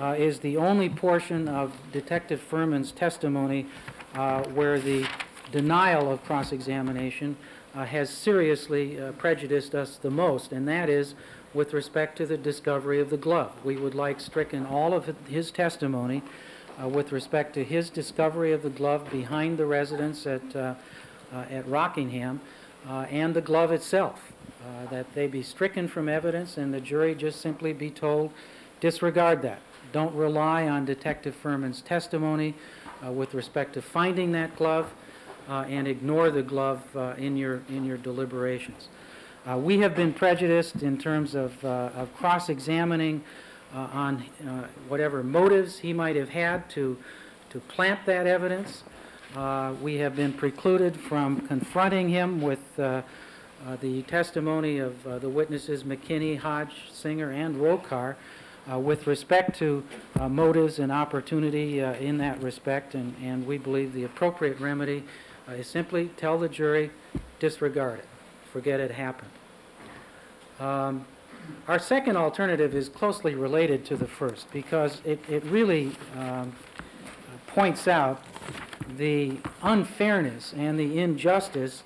uh, is the only portion of Detective Fuhrman's testimony uh, where the denial of cross-examination Uh, has seriously uh, prejudiced us the most, and that is with respect to the discovery of the glove. We would like stricken all of his testimony uh, with respect to his discovery of the glove behind the residence at, uh, uh, at Rockingham uh, and the glove itself, uh, that they be stricken from evidence and the jury just simply be told, disregard that. Don't rely on Detective Fuhrman's testimony uh, with respect to finding that glove. Uh, and ignore the glove uh, in your in your deliberations. Uh, we have been prejudiced in terms of, uh, of cross-examining uh, on uh, whatever motives he might have had to to plant that evidence. Uh, we have been precluded from confronting him with uh, uh, the testimony of uh, the witnesses McKinney, Hodge, Singer, and Rokar uh, with respect to uh, motives and opportunity uh, in that respect, and, and we believe the appropriate remedy is simply tell the jury, disregard it, forget it happened. Um, our second alternative is closely related to the first because it, it really um, points out the unfairness and the injustice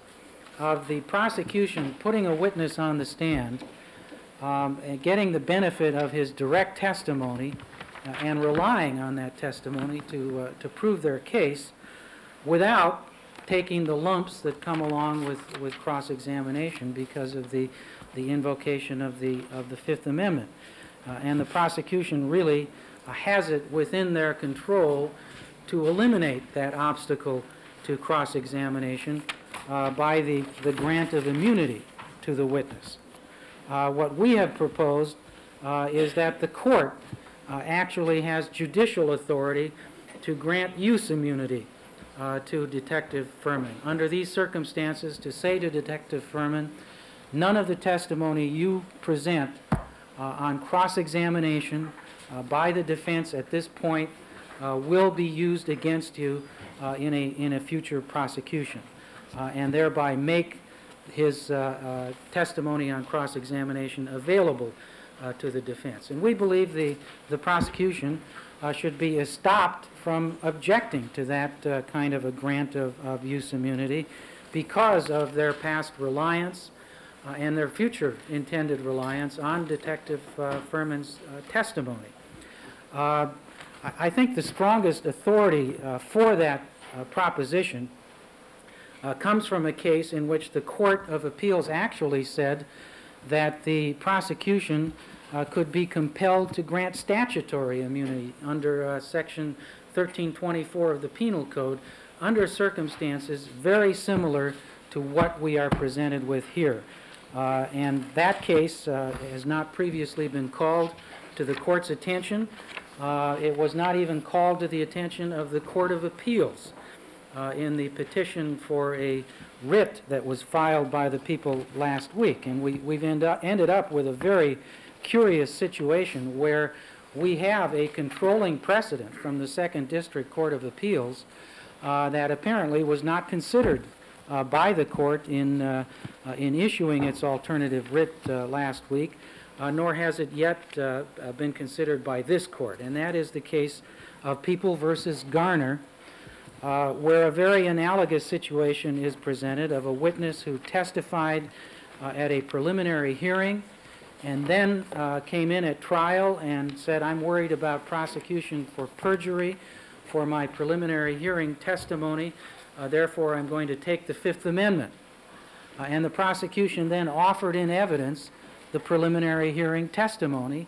of the prosecution putting a witness on the stand um, and getting the benefit of his direct testimony uh, and relying on that testimony to, uh, to prove their case without taking the lumps that come along with, with cross-examination because of the, the invocation of the, of the Fifth Amendment. Uh, and the prosecution really uh, has it within their control to eliminate that obstacle to cross-examination uh, by the, the grant of immunity to the witness. Uh, what we have proposed uh, is that the court uh, actually has judicial authority to grant use immunity Uh, to Detective Fuhrman. Under these circumstances, to say to Detective Fuhrman, none of the testimony you present uh, on cross-examination uh, by the defense at this point uh, will be used against you uh, in, a, in a future prosecution, uh, and thereby make his uh, uh, testimony on cross-examination available uh, to the defense. And we believe the, the prosecution Uh, should be uh, stopped from objecting to that uh, kind of a grant of, of use immunity because of their past reliance uh, and their future intended reliance on Detective uh, Fuhrman's uh, testimony. Uh, I, I think the strongest authority uh, for that uh, proposition uh, comes from a case in which the Court of Appeals actually said that the prosecution Uh, could be compelled to grant statutory immunity under uh, Section thirteen twenty-four of the Penal Code under circumstances very similar to what we are presented with here. Uh, and that case uh, has not previously been called to the Court's attention. Uh, it was not even called to the attention of the Court of Appeals uh, in the petition for a writ that was filed by the people last week. And we, we've end up, ended up with a very curious situation where we have a controlling precedent from the Second District Court of Appeals uh, that apparently was not considered uh, by the court in, uh, uh, in issuing its alternative writ uh, last week, uh, nor has it yet uh, been considered by this court. And that is the case of People versus Garner, uh, where a very analogous situation is presented of a witness who testified uh, at a preliminary hearing and then uh, came in at trial and said, I'm worried about prosecution for perjury for my preliminary hearing testimony. Uh, therefore, I'm going to take the Fifth Amendment. Uh, and the prosecution then offered in evidence the preliminary hearing testimony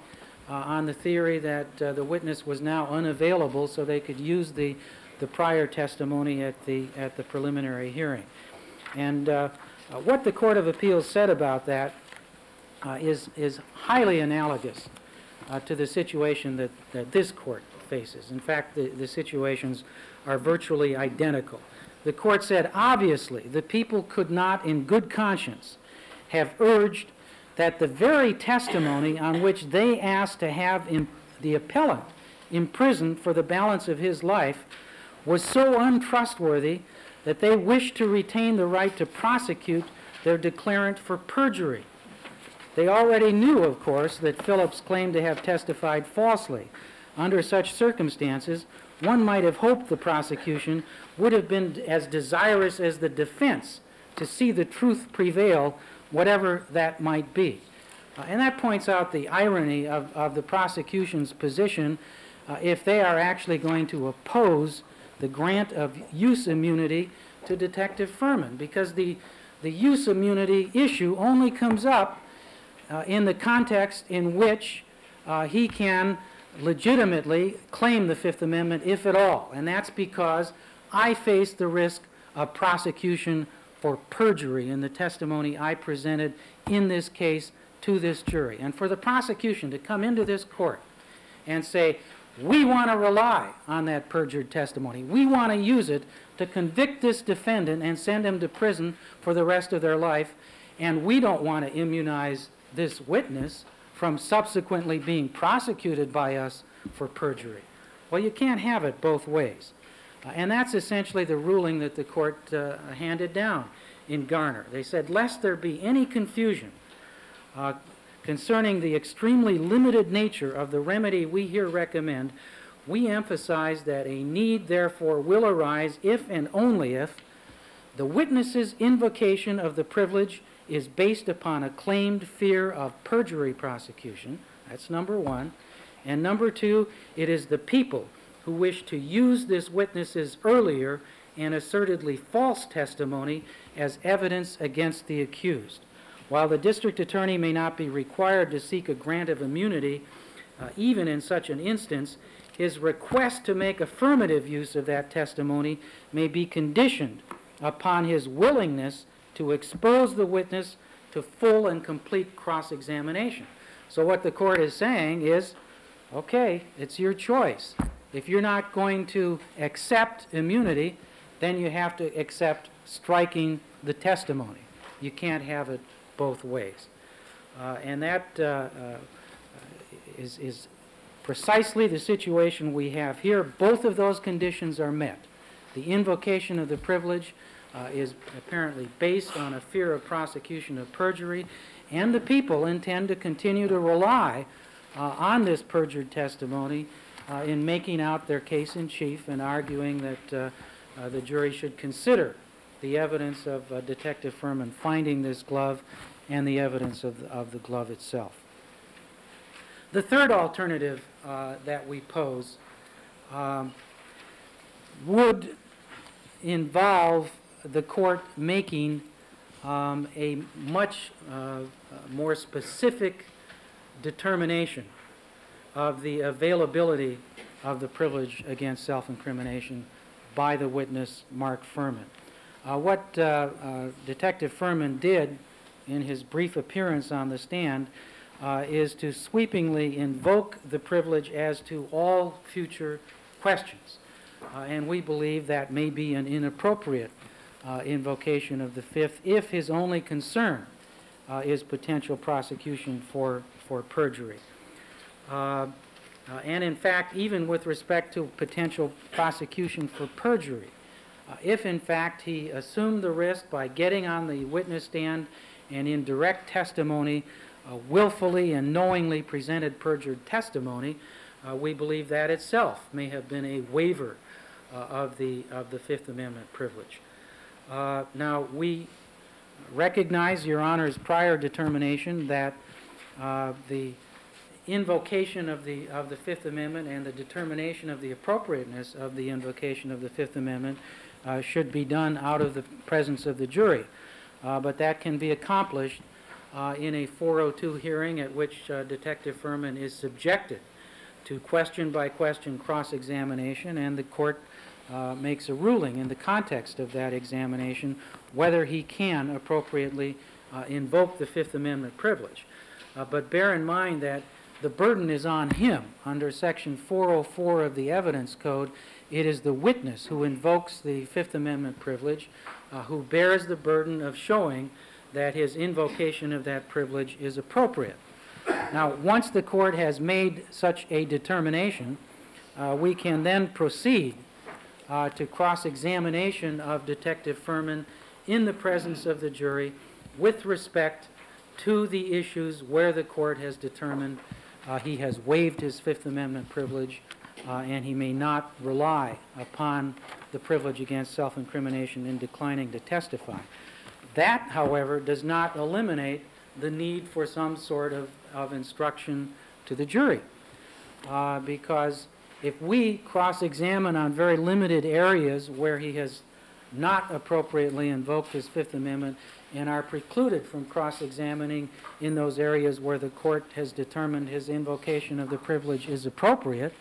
uh, on the theory that uh, the witness was now unavailable, so they could use the the prior testimony at the at the preliminary hearing. And uh, uh, what the Court of Appeals said about that uh, is is highly analogous uh, to the situation that, that this court faces. In fact, the, the situations are virtually identical. The court said, obviously, the people could not in good conscience have urged that the very testimony on which they asked to have the appellant imprisoned for the balance of his life was so untrustworthy that they wished to retain the right to prosecute their declarant for perjury. They already knew, of course, that Phillips claimed to have testified falsely. Under such circumstances, one might have hoped the prosecution would have been as desirous as the defense to see the truth prevail, whatever that might be. Uh, and that points out the irony of, of the prosecution's position uh, if they are actually going to oppose the grant of use immunity to Detective Fuhrman, because the, the use immunity issue only comes up uh, in the context in which uh, he can legitimately claim the Fifth Amendment, if at all. And that's because I face the risk of prosecution for perjury in the testimony I presented in this case to this jury. And for the prosecution to come into this court and say, we want to rely on that perjured testimony. We want to use it to convict this defendant and send him to prison for the rest of their life. And we don't want to immunize this witness from subsequently being prosecuted by us for perjury. Well, you can't have it both ways. Uh, and that's essentially the ruling that the court uh, handed down in Garner. They said, lest there be any confusion uh, concerning the extremely limited nature of the remedy we here recommend, we emphasize that a need, therefore, will arise if and only if the witness's invocation of the privilege is based upon a claimed fear of perjury prosecution. That's number one. And number two, it is the people who wish to use this witness's earlier and assertedly false testimony as evidence against the accused. While the district attorney may not be required to seek a grant of immunity, uh, even in such an instance, his request to make affirmative use of that testimony may be conditioned upon his willingness to expose the witness to full and complete cross-examination. So what the court is saying is, okay, it's your choice. If you're not going to accept immunity, then you have to accept striking the testimony. You can't have it both ways. Uh, and that uh, uh, is, is precisely the situation we have here. Both of those conditions are met. The invocation of the privilege Uh, is apparently based on a fear of prosecution of perjury, and the people intend to continue to rely uh, on this perjured testimony uh, in making out their case in chief and arguing that uh, uh, the jury should consider the evidence of uh, Detective Fuhrman finding this glove and the evidence of the, of the glove itself. The third alternative uh, that we pose um, would involve the court making um, a much uh, more specific determination of the availability of the privilege against self-incrimination by the witness Mark Fuhrman. Uh, what uh, uh, Detective Fuhrman did in his brief appearance on the stand uh, is to sweepingly invoke the privilege as to all future questions. Uh, and we believe that may be an inappropriate Uh, invocation of the Fifth if his only concern uh, is potential prosecution for, for perjury. Uh, uh, and in fact, even with respect to potential prosecution for perjury, uh, if in fact he assumed the risk by getting on the witness stand and in direct testimony uh, willfully and knowingly presented perjured testimony, uh, we believe that itself may have been a waiver uh, of, the, of the Fifth Amendment privilege. Uh, now, we recognize Your Honor's prior determination that uh, the invocation of the, of the Fifth Amendment and the determination of the appropriateness of the invocation of the Fifth Amendment uh, should be done out of the presence of the jury. Uh, but that can be accomplished uh, in a four oh two hearing at which uh, Detective Fuhrman is subjected to question-by-question cross-examination, and the court uh, makes a ruling in the context of that examination whether he can appropriately uh, invoke the Fifth Amendment privilege. Uh, but bear in mind that the burden is on him. Under Section four oh four of the Evidence Code, it is the witness who invokes the Fifth Amendment privilege uh, who bears the burden of showing that his invocation of that privilege is appropriate. Now, once the court has made such a determination, uh, we can then proceed uh, to cross-examination of Detective Fuhrman in the presence of the jury with respect to the issues where the court has determined Uh, he has waived his Fifth Amendment privilege, uh, and he may not rely upon the privilege against self-incrimination in declining to testify. That, however, does not eliminate the need for some sort of, of instruction to the jury, uh, because if we cross-examine on very limited areas where he has not appropriately invoked his Fifth Amendment and are precluded from cross-examining in those areas where the court has determined his invocation of the privilege is appropriate,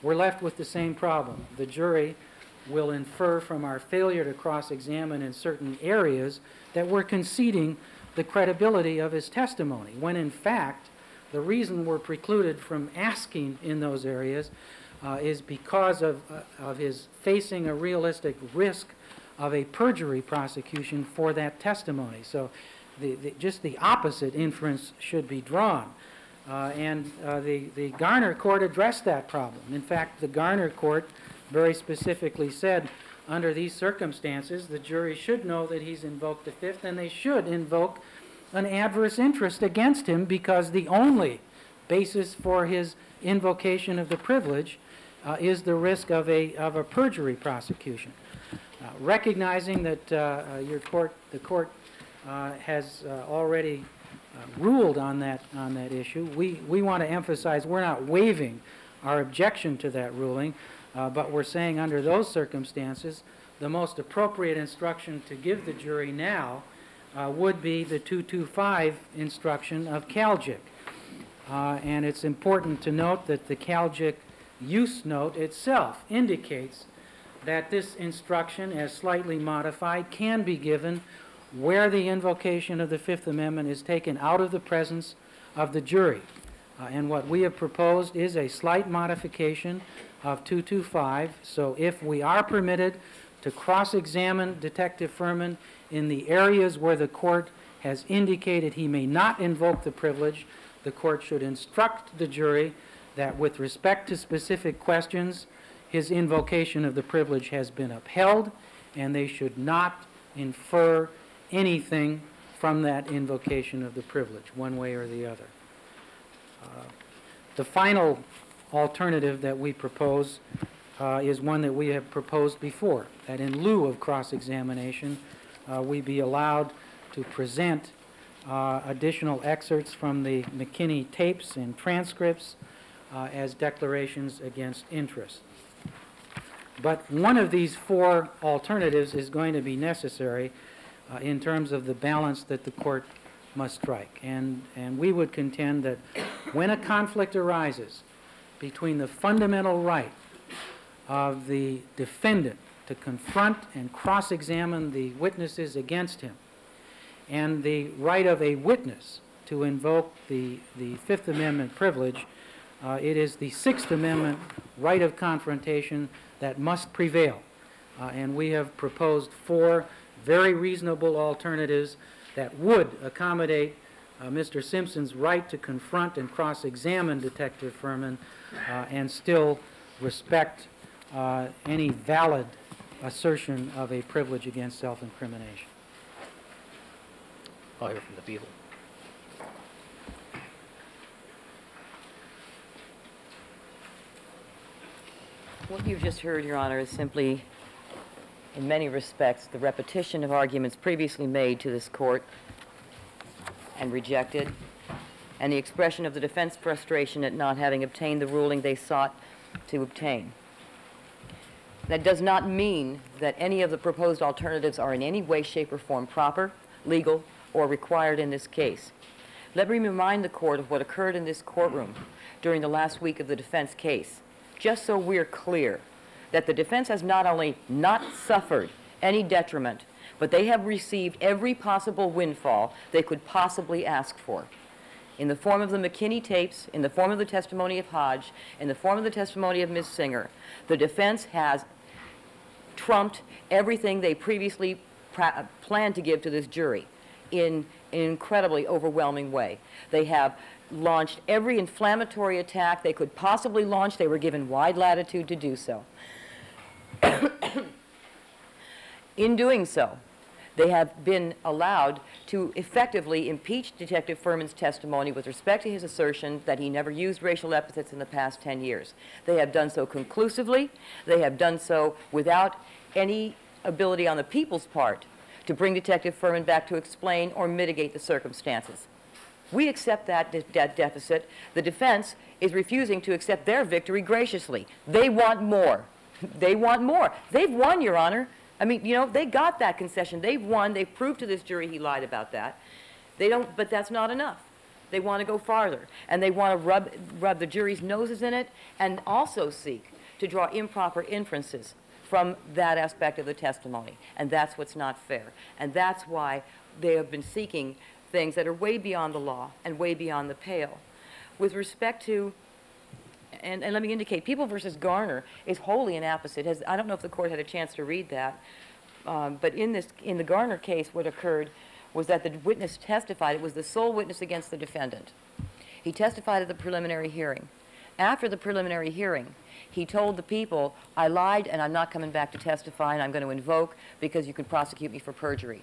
we're left with the same problem. The jury will infer from our failure to cross-examine in certain areas that we're conceding the credibility of his testimony, when in fact the reason we're precluded from asking in those areas uh, is because of, uh, of his facing a realistic risk of a perjury prosecution for that testimony. So the, the, just the opposite inference should be drawn. Uh, and uh, the, the Garner court addressed that problem. In fact, the Garner court very specifically said, under these circumstances, the jury should know that he's invoked the Fifth, and they should invoke an adverse interest against him, because the only basis for his invocation of the privilege uh, is the risk of a, of a perjury prosecution. Uh, recognizing that uh, uh, your court, the court uh, has uh, already uh, ruled on that, on that issue, we, we want to emphasize we're not waiving our objection to that ruling, uh, but we're saying under those circumstances, the most appropriate instruction to give the jury now uh, would be the two two five instruction of Calgic. Uh, and it's important to note that the Calgic use note itself indicates that this instruction, as slightly modified, can be given where the invocation of the Fifth Amendment is taken out of the presence of the jury. Uh, and what we have proposed is a slight modification of two two five. So if we are permitted to cross-examine Detective Fuhrman in the areas where the court has indicated he may not invoke the privilege, the court should instruct the jury that with respect to specific questions, his invocation of the privilege has been upheld, and they should not infer anything from that invocation of the privilege, one way or the other. Uh, the final alternative that we propose uh, is one that we have proposed before, that in lieu of cross-examination, uh, we be allowed to present uh, additional excerpts from the McKinney tapes and transcripts uh, as declarations against interest. But one of these four alternatives is going to be necessary uh, in terms of the balance that the court must strike. And, and we would contend that when a conflict arises between the fundamental right of the defendant to confront and cross-examine the witnesses against him and the right of a witness to invoke the, the Fifth Amendment privilege, uh, it is the Sixth Amendment right of confrontation that must prevail. Uh, and we have proposed four very reasonable alternatives that would accommodate uh, Mister Simpson's right to confront and cross-examine Detective Fuhrman uh, and still respect uh, any valid assertion of a privilege against self-incrimination. I'll hear from the people. What you've just heard, Your Honor, is simply, in many respects, the repetition of arguments previously made to this court and rejected, and the expression of the defense frustration at not having obtained the ruling they sought to obtain. That does not mean that any of the proposed alternatives are in any way, shape, or form proper, legal, or required in this case. Let me remind the court of what occurred in this courtroom during the last week of the defense case, just so we're clear that the defense has not only not suffered any detriment, but they have received every possible windfall they could possibly ask for. In the form of the McKinney tapes, in the form of the testimony of Hodge, in the form of the testimony of Miz Singer, the defense has trumped everything they previously planned to give to this jury in an incredibly overwhelming way. They have launched every inflammatory attack they could possibly launch. They were given wide latitude to do so. In doing so, they have been allowed to effectively impeach Detective Fuhrman's testimony with respect to his assertion that he never used racial epithets in the past ten years. They have done so conclusively. They have done so without any ability on the people's part to bring Detective Fuhrman back to explain or mitigate the circumstances. We accept that, de that deficit. The defense is refusing to accept their victory graciously. They want more. They want more. They've won, Your Honor. I mean, you know, they got that concession. They've won. They've proved to this jury he lied about that. They don't, but that's not enough. They want to go farther, and they want to rub, rub the jury's noses in it, and also seek to draw improper inferences from that aspect of the testimony. And that's what's not fair. And that's why they have been seeking things that are way beyond the law and way beyond the pale. With respect to And, and let me indicate, People versus Garner is wholly an apposite. Has, I don't know if the court had a chance to read that, um, but in, this, in the Garner case, what occurred was that the witness testified. It was the sole witness against the defendant. He testified at the preliminary hearing. After the preliminary hearing, he told the people, I lied and I'm not coming back to testify and I'm going to invoke because you could prosecute me for perjury.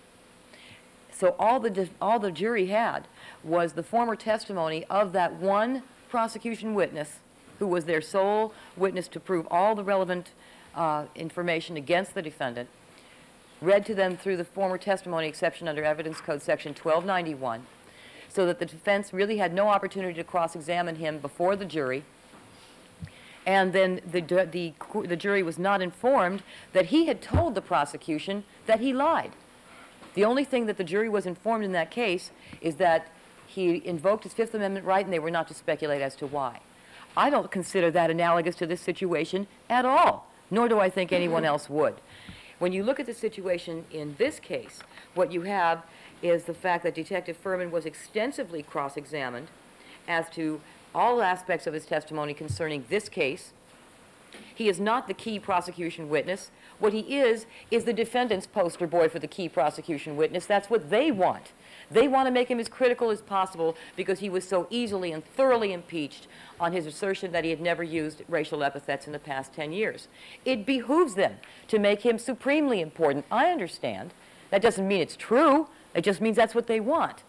So all the, all the jury had was the former testimony of that one prosecution witness who was their sole witness to prove all the relevant uh, information against the defendant, read to them through the former testimony exception under Evidence Code Section twelve ninety-one, so that the defense really had no opportunity to cross-examine him before the jury. And then the, the, the jury was not informed that he had told the prosecution that he lied. The only thing that the jury was informed in that case is that he invoked his Fifth Amendment right and they were not to speculate as to why. I don't consider that analogous to this situation at all, nor do I think anyone else would. When you look at the situation in this case, what you have is the fact that Detective Fuhrman was extensively cross-examined as to all aspects of his testimony concerning this case. He is not the key prosecution witness. What he is is the defendant's poster boy for the key prosecution witness. That's what they want. They want to make him as critical as possible because he was so easily and thoroughly impeached on his assertion that he had never used racial epithets in the past ten years. It behooves them to make him supremely important. I understand. That doesn't mean it's true. It just means that's what they want.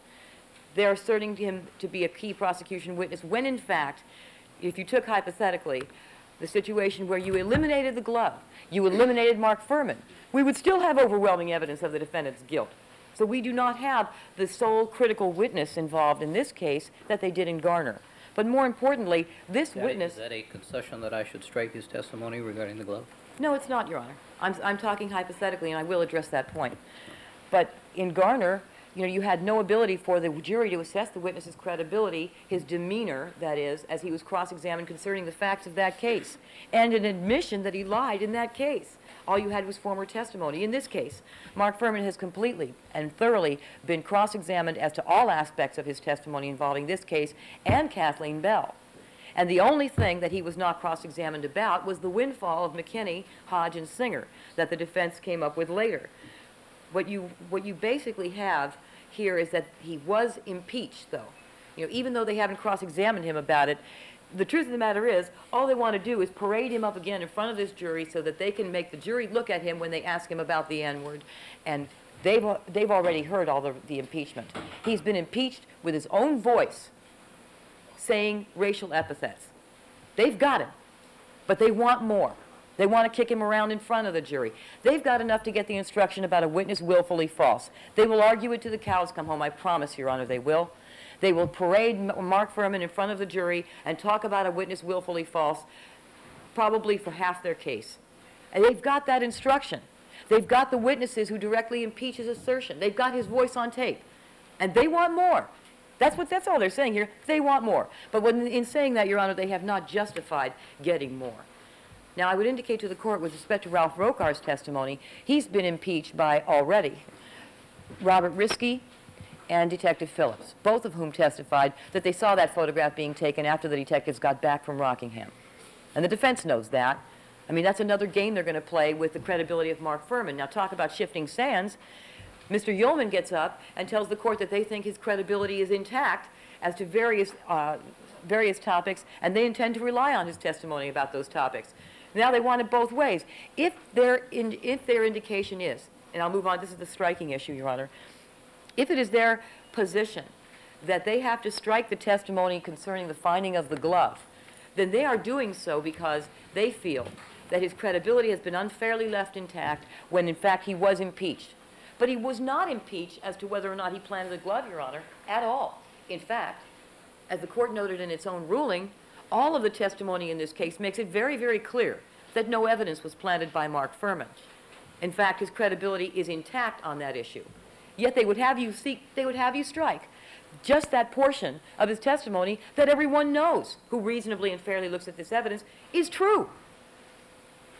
They're asserting him to be a key prosecution witness when, in fact, if you took hypothetically the situation where you eliminated the glove, you eliminated Mark Fuhrman, we would still have overwhelming evidence of the defendant's guilt. So we do not have the sole critical witness involved in this case that they did in Garner. But more importantly, this that witness... Is that a concession that I should strike his testimony regarding the glove? No, it's not, Your Honor. I'm, I'm talking hypothetically, and I will address that point. But in Garner, you know, you had no ability for the jury to assess the witness's credibility, his demeanor, that is, as he was cross-examined concerning the facts of that case, and an admission that he lied in that case. All you had was former testimony. In this case, Mark Fuhrman has completely and thoroughly been cross-examined as to all aspects of his testimony involving this case and Kathleen Bell. And the only thing that he was not cross-examined about was the windfall of McKinney, Hodge, and Singer that the defense came up with later. What you, what you basically have here is that he was impeached, though. You know, even though they haven't cross-examined him about it, the truth of the matter is, all they want to do is parade him up again in front of this jury so that they can make the jury look at him when they ask him about the N-word. And they've, they've already heard all the, the impeachment. He's been impeached with his own voice saying racial epithets. They've got him, but they want more. They want to kick him around in front of the jury. They've got enough to get the instruction about a witness willfully false. They will argue it till the cows come home. I promise, Your Honor, they will. They will parade Mark Fuhrman in front of the jury and talk about a witness willfully false, probably for half their case. And they've got that instruction. They've got the witnesses who directly impeach his assertion. They've got his voice on tape. And they want more. That's what, that's all they're saying here. They want more. But when, in saying that, Your Honor, they have not justified getting more. Now, I would indicate to the court, with respect to Ralph Rokar's testimony, he's been impeached by already Robert Riskey and Detective Phillips, both of whom testified that they saw that photograph being taken after the detectives got back from Rockingham. And the defense knows that. I mean, that's another game they're going to play with the credibility of Mark Fuhrman. Now, talk about shifting sands. Mister Uelmen gets up and tells the court that they think his credibility is intact as to various, uh, various topics, and they intend to rely on his testimony about those topics. Now they want it both ways. If their, in, if their indication is, and I'll move on, this is the striking issue, Your Honor, if it is their position that they have to strike the testimony concerning the finding of the glove, then they are doing so because they feel that his credibility has been unfairly left intact when, in fact, he was impeached. But he was not impeached as to whether or not he planted a glove, Your Honor, at all. In fact, as the court noted in its own ruling, all of the testimony in this case makes it very, very clear that no evidence was planted by Mark Fuhrman. In fact, his credibility is intact on that issue. Yet they would have you seek, they would have you strike just that portion of his testimony that everyone knows, who reasonably and fairly looks at this evidence, is true.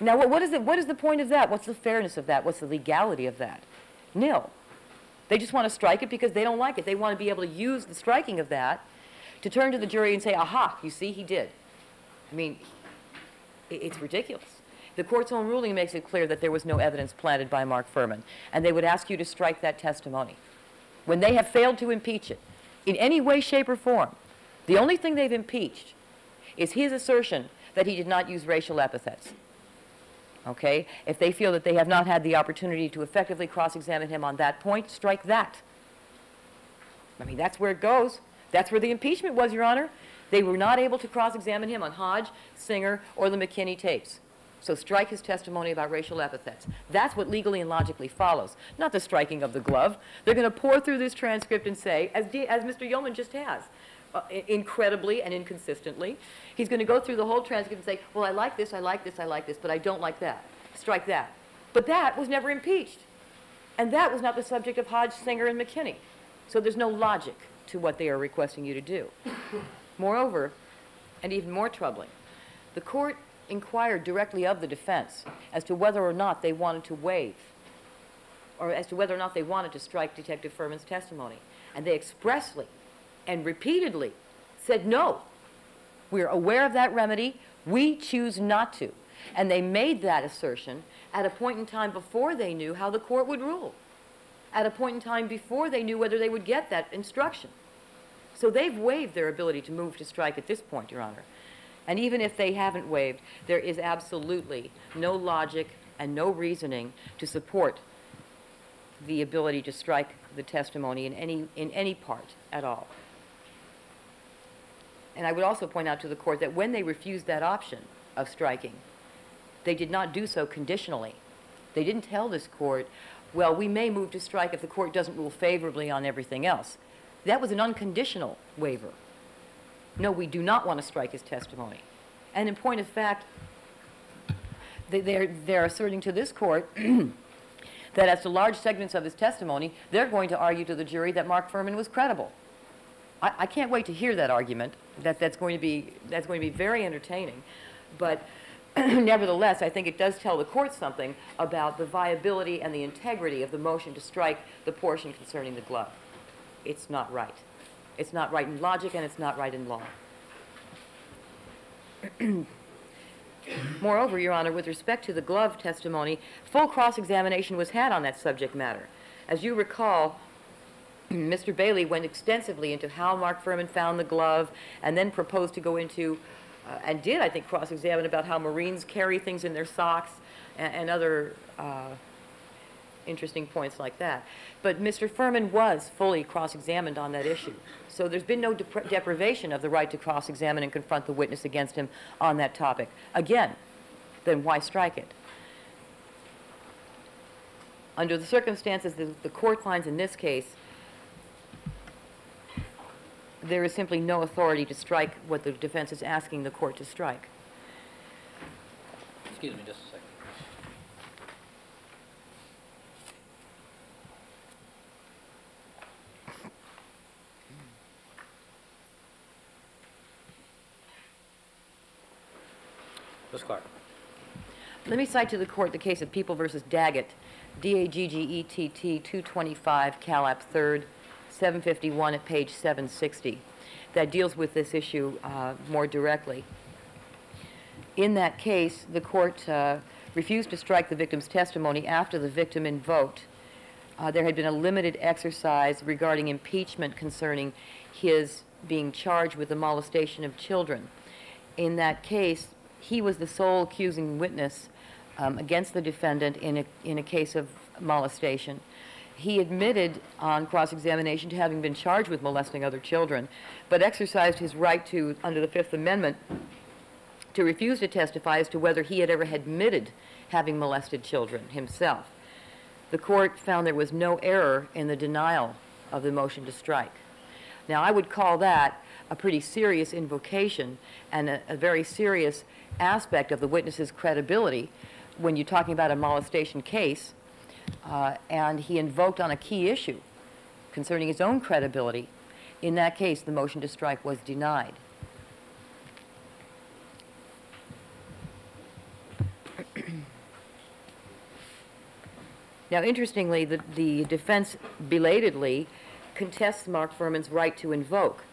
Now, what, what, is it, what is the point of that? What's the fairness of that? What's the legality of that? Nil. They just want to strike it because they don't like it. They want to be able to use the striking of that to turn to the jury and say, aha, you see, he did. I mean, it's ridiculous. The court's own ruling makes it clear that there was no evidence planted by Mark Fuhrman, and they would ask you to strike that testimony when they have failed to impeach it in any way, shape, or form. The only thing they've impeached is his assertion that he did not use racial epithets. Okay? If they feel that they have not had the opportunity to effectively cross-examine him on that point, strike that. I mean, that's where it goes. That's where the impeachment was, Your Honor. They were not able to cross-examine him on Hodge, Singer, or the McKinney tapes. So strike his testimony about racial epithets. That's what legally and logically follows, not the striking of the glove. They're going to pour through this transcript and say, as, D as Mister Uelmen just has, uh, incredibly and inconsistently, he's going to go through the whole transcript and say, well, I like this, I like this, I like this, but I don't like that. Strike that. But that was never impeached. And that was not the subject of Hodge, Singer, and McKinney. So there's no logic to what they are requesting you to do. Moreover, and even more troubling, the court inquired directly of the defense as to whether or not they wanted to waive, or as to whether or not they wanted to strike Detective Fuhrman's testimony. And they expressly and repeatedly said, no, we're aware of that remedy. We choose not to. And they made that assertion at a point in time before they knew how the court would rule, at a point in time before they knew whether they would get that instruction. So they've waived their ability to move to strike at this point, Your Honor. And even if they haven't waived, there is absolutely no logic and no reasoning to support the ability to strike the testimony in any, in any part at all. And I would also point out to the court that when they refused that option of striking, they did not do so conditionally. They didn't tell this court, well, we may move to strike if the court doesn't rule favorably on everything else. That was an unconditional waiver. No, we do not want to strike his testimony. And in point of fact, they, they're, they're asserting to this court that as to large segments of his testimony, they're going to argue to the jury that Mark Fuhrman was credible. I, I can't wait to hear that argument. That, that's, going to be, that's going to be very entertaining. But nevertheless, I think it does tell the court something about the viability and the integrity of the motion to strike the portion concerning the glove. It's not right. It's not right in logic, and it's not right in law. Moreover, Your Honor, with respect to the glove testimony, full cross-examination was had on that subject matter. As you recall, Mister Bailey went extensively into how Mark Fuhrman found the glove and then proposed to go into, uh, and did, I think, cross-examine about how Marines carry things in their socks and, and other uh, interesting points like that. But Mister Fuhrman was fully cross-examined on that issue. So there's been no depri deprivation of the right to cross-examine and confront the witness against him on that topic. Again, then why strike it? Under the circumstances that the court finds in this case, there is simply no authority to strike what the defense is asking the court to strike. Excuse me just a second. Miz Clark. Let me cite to the court the case of People versus Daggett, D A G G E T T two twenty-five Calap third, seven fifty-one at page seven sixty, that deals with this issue uh, more directly. In that case, the court uh, refused to strike the victim's testimony after the victim invoked. Uh, there had been a limited exercise regarding impeachment concerning his being charged with the molestation of children. In that case, he was the sole accusing witness um, against the defendant in a, in a case of molestation. He admitted on cross-examination to having been charged with molesting other children, but exercised his right to, under the Fifth Amendment, to refuse to testify as to whether he had ever admitted having molested children himself. The court found there was no error in the denial of the motion to strike. Now, I would call that a pretty serious invocation and a, a very serious aspect of the witness's credibility when you're talking about a molestation case, uh, and he invoked on a key issue concerning his own credibility. In that case, the motion to strike was denied. Now, interestingly, the, the defense belatedly contests Mark Fuhrman's right to invoke.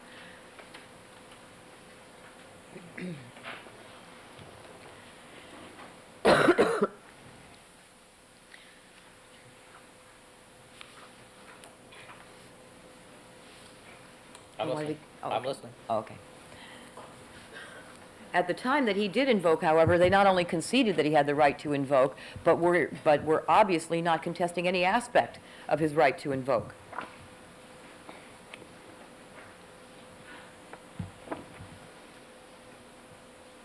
I'm listening. Oh, okay. I'm listening. Oh, okay. At the time that he did invoke, however, they not only conceded that he had the right to invoke, but were, but were obviously not contesting any aspect of his right to invoke.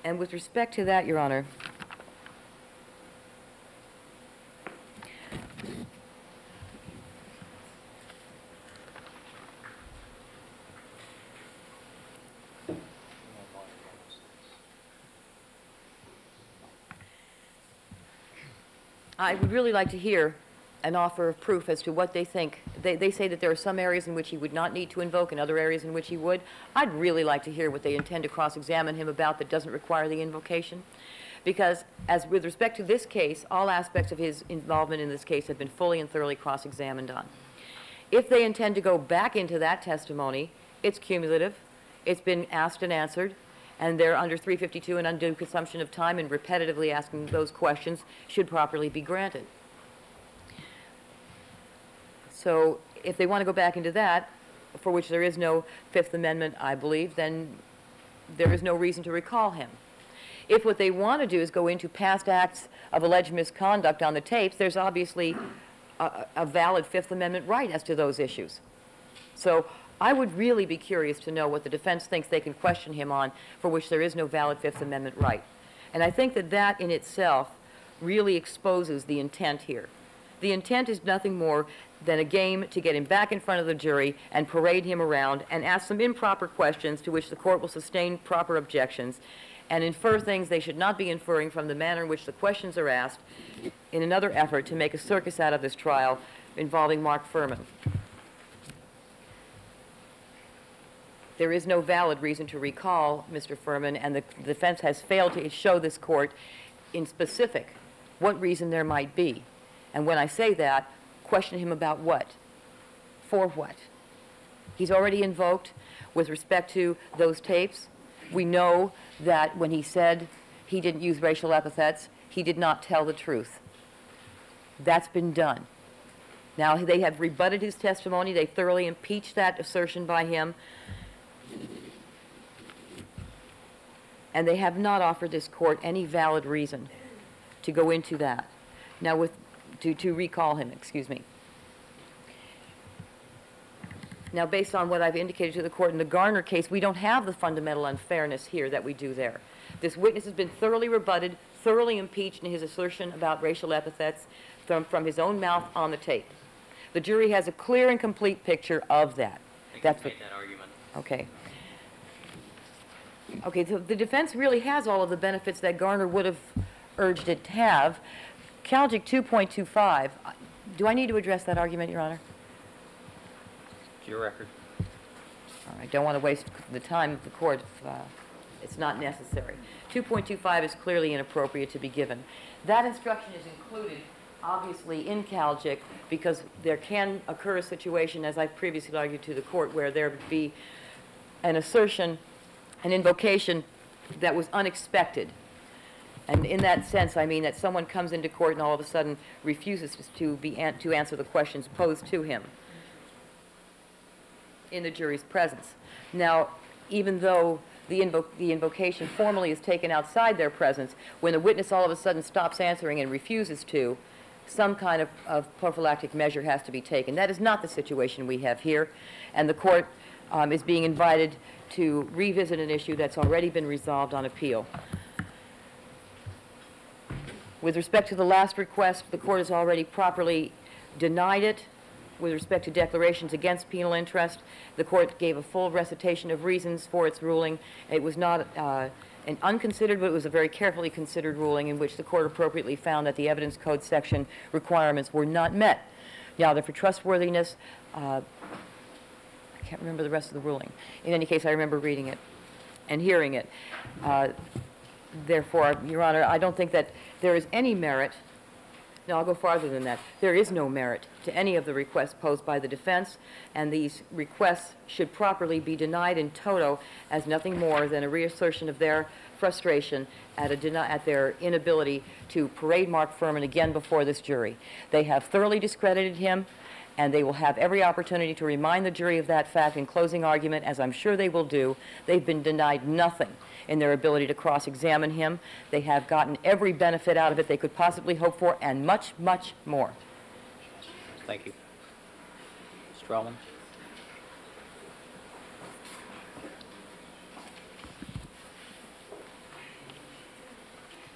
And with respect to that, Your Honor, I would really like to hear an offer of proof as to what they think. They, they say that there are some areas in which he would not need to invoke and other areas in which he would. I'd really like to hear what they intend to cross-examine him about that doesn't require the invocation. Because as with respect to this case, all aspects of his involvement in this case have been fully and thoroughly cross-examined on. If they intend to go back into that testimony, it's cumulative. It's been asked and answered. And they're under three fifty-two and undue consumption of time, and repetitively asking those questions should properly be granted. So if they want to go back into that, for which there is no Fifth Amendment, I believe, then there is no reason to recall him. If what they want to do is go into past acts of alleged misconduct on the tapes, there's obviously a, a valid Fifth Amendment right as to those issues. So I would really be curious to know what the defense thinks they can question him on, for which there is no valid Fifth Amendment right. And I think that that in itself really exposes the intent here. The intent is nothing more than a game to get him back in front of the jury and parade him around and ask some improper questions to which the court will sustain proper objections and infer things they should not be inferring from the manner in which the questions are asked, in another effort to make a circus out of this trial involving Mark Fuhrman. There is no valid reason to recall Mister Fuhrman, and the defense has failed to show this court in specific what reason there might be. And when I say that, question him about what? For what? He's already invoked with respect to those tapes. We know that when he said he didn't use racial epithets, he did not tell the truth. That's been done. Now they have rebutted his testimony. They thoroughly impeached that assertion by him. And they have not offered this court any valid reason to go into that. Now, with, to, to recall him, excuse me. Now, based on what I've indicated to the court in the Garner case, we don't have the fundamental unfairness here that we do there. This witness has been thoroughly rebutted, thoroughly impeached in his assertion about racial epithets from, from his own mouth on the tape. The jury has a clear and complete picture of that. That's what, that argument. Okay. Okay, so the defense really has all of the benefits that Garner would have urged it to have. Calgic two point two five, do I need to address that argument, Your Honor? To your record. All right, don't want to waste the time of the court if, uh, It's not necessary. two point two five is clearly inappropriate to be given. That instruction is included, obviously, in Calgic because there can occur a situation, as I've previously argued to the court, where there would be an assertion, an invocation that was unexpected. And in that sense, I mean that someone comes into court and all of a sudden refuses to, be an to answer the questions posed to him in the jury's presence. Now, even though the, invo the invocation formally is taken outside their presence, when the witness all of a sudden stops answering and refuses to, some kind of, of prophylactic measure has to be taken. That is not the situation we have here, and the court um, is being invited to revisit an issue that's already been resolved on appeal. With respect to the last request, the court has already properly denied it. With respect to declarations against penal interest, the court gave a full recitation of reasons for its ruling. It was not uh, an unconsidered, but it was a very carefully considered ruling in which the court appropriately found that the evidence code section requirements were not met. Now, the for trustworthiness, uh, I can't remember the rest of the ruling. In any case, I remember reading it and hearing it. Uh, therefore, Your Honor, I don't think that there is any merit. No, I'll go farther than that. There is no merit to any of the requests posed by the defense, and these requests should properly be denied in toto as nothing more than a reassertion of their frustration at, a deni at their inability to parade Mark Fuhrman again before this jury. They have thoroughly discredited him, and they will have every opportunity to remind the jury of that fact in closing argument, as I'm sure they will do. They've been denied nothing in their ability to cross-examine him. They have gotten every benefit out of it they could possibly hope for, and much, much more. Thank you. Mister Uelmen.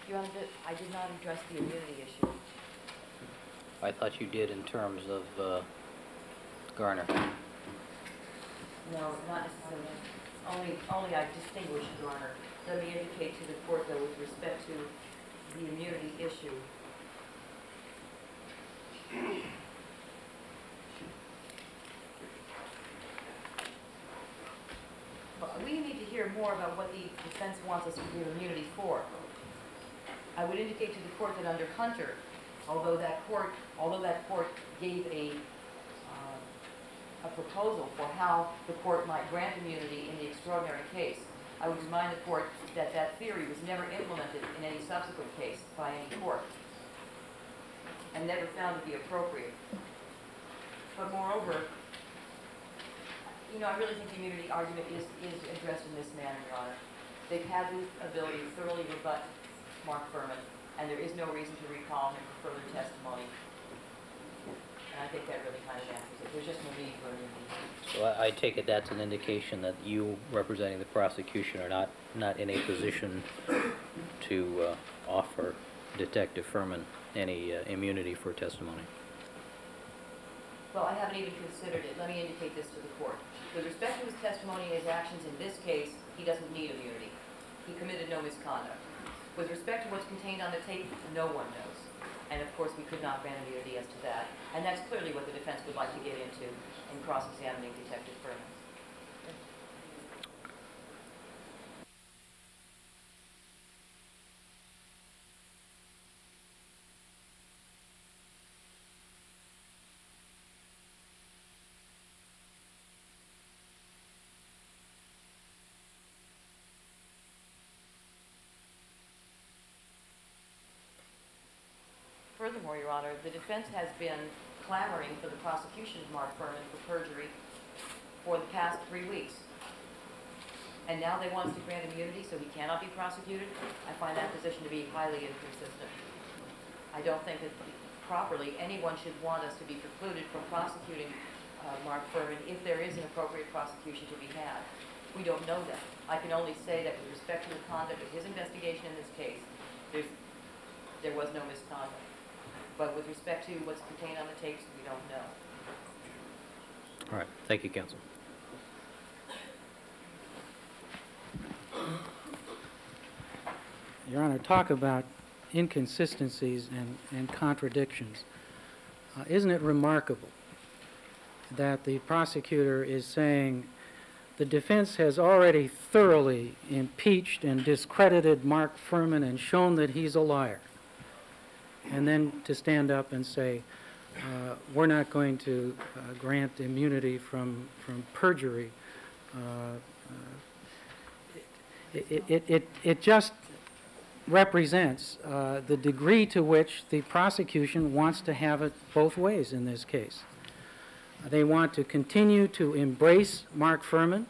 Your Honor, I did not address the immunity issue. I thought you did in terms of uh, Garner. No, not necessarily. Only, only I distinguish, Your Honor. Let me indicate to the court, though, with respect to the immunity issue. But we need to hear more about what the defense wants us to give immunity for. I would indicate to the court that under Hunter, although that court, although that court gave a a proposal for how the court might grant immunity in the extraordinary case, I would remind the court that that theory was never implemented in any subsequent case by any court and never found to be appropriate. But moreover, you know, I really think the immunity argument is, is addressed in this manner, Your Honor. They've had the ability to thoroughly rebut Mark Fuhrman, and there is no reason to recall him for further testimony. And I think that really kind of answers it. There's just no need for immunity. So I, I take it that's an indication that you, representing the prosecution, are not, not in a position to uh, offer Detective Fuhrman any uh, immunity for testimony. Well, I haven't even considered it. Let me indicate this to the court. With respect to his testimony and his actions in this case, he doesn't need immunity. He committed no misconduct. With respect to what's contained on the tape, no one knows. And, of course, we could not grant immunity as to that. And that's clearly what the defense would like to get into in cross-examining Detective Fuhrman. Furthermore, Your Honor, the defense has been clamoring for the prosecution of Mark Fuhrman for perjury for the past three weeks. And now they want us to grant immunity so he cannot be prosecuted? I find that position to be highly inconsistent. I don't think that properly anyone should want us to be precluded from prosecuting uh, Mark Fuhrman if there is an appropriate prosecution to be had. We don't know that. I can only say that with respect to the conduct of his investigation in this case, there was no misconduct. But with respect to what's contained on the tapes, we don't know. All right. Thank you, counsel. Your Honor, talk about inconsistencies and, and contradictions. Uh, isn't it remarkable that the prosecutor is saying the defense has already thoroughly impeached and discredited Mark Fuhrman and shown that he's a liar. And then to stand up and say, uh, we're not going to uh, grant immunity from, from perjury. Uh, uh, it, it, it, it just represents uh, the degree to which the prosecution wants to have it both ways in this case. They want to continue to embrace Mark Fuhrman.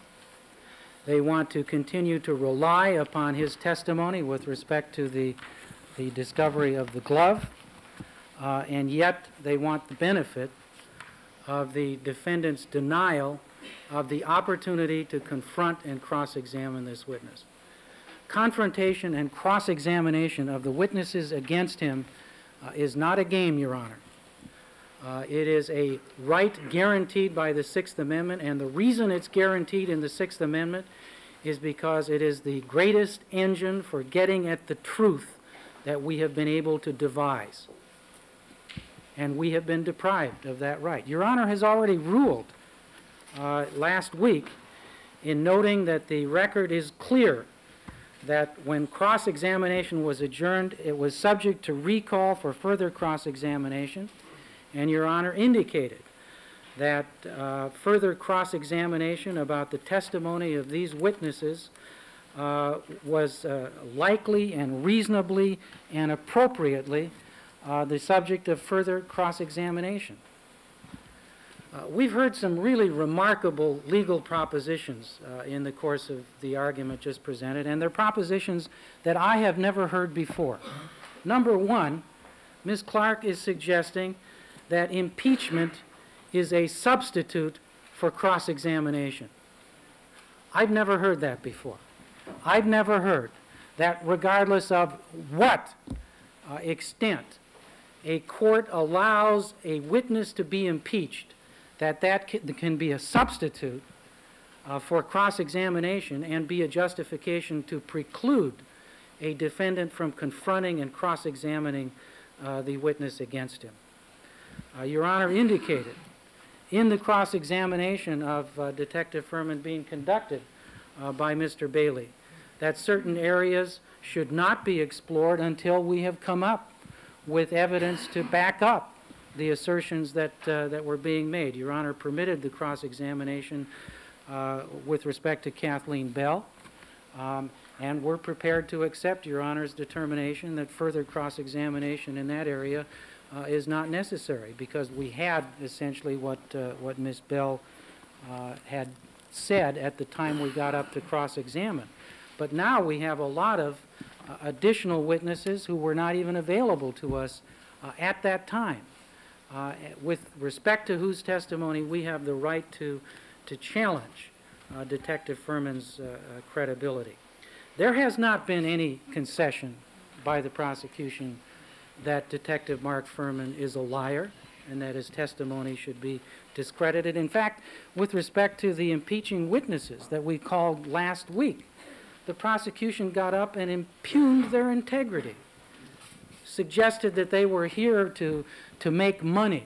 They want to continue to rely upon his testimony with respect to the, the discovery of the glove, uh, and yet they want the benefit of the defendant's denial of the opportunity to confront and cross-examine this witness. Confrontation and cross-examination of the witnesses against him uh, is not a game, Your Honor. Uh, it is a right guaranteed by the Sixth Amendment, and the reason it's guaranteed in the Sixth Amendment is because it is the greatest engine for getting at the truth that we have been able to devise. And we have been deprived of that right. Your Honor has already ruled uh, last week in noting that the record is clear that when cross-examination was adjourned, it was subject to recall for further cross-examination. And Your Honor indicated that uh, further cross-examination about the testimony of these witnesses uh, was uh, likely and reasonably and appropriately uh, the subject of further cross-examination. Uh, we've heard some really remarkable legal propositions uh, in the course of the argument just presented, and they're propositions that I have never heard before. Number one, Miz Clark is suggesting that impeachment is a substitute for cross-examination. I've never heard that before. I've never heard that regardless of what uh, extent a court allows a witness to be impeached, that that can be a substitute uh, for cross-examination and be a justification to preclude a defendant from confronting and cross-examining uh, the witness against him. Uh, Your Honor indicated in the cross-examination of uh, Detective Fuhrman being conducted uh, by Mister Bailey that certain areas should not be explored until we have come up with evidence to back up the assertions that, uh, that were being made. Your Honor permitted the cross-examination uh, with respect to Kathleen Bell, um, and we're prepared to accept Your Honor's determination that further cross-examination in that area Uh, is not necessary, because we had essentially what, uh, what Miz Bell uh, had said at the time we got up to cross-examine. But now we have a lot of uh, additional witnesses who were not even available to us uh, at that time, uh, with respect to whose testimony we have the right to, to challenge uh, Detective Fuhrman's uh, credibility. There has not been any concession by the prosecution that Detective Mark Fuhrman is a liar and that his testimony should be discredited. In fact, with respect to the impeaching witnesses that we called last week, the prosecution got up and impugned their integrity, suggested that they were here to, to make money,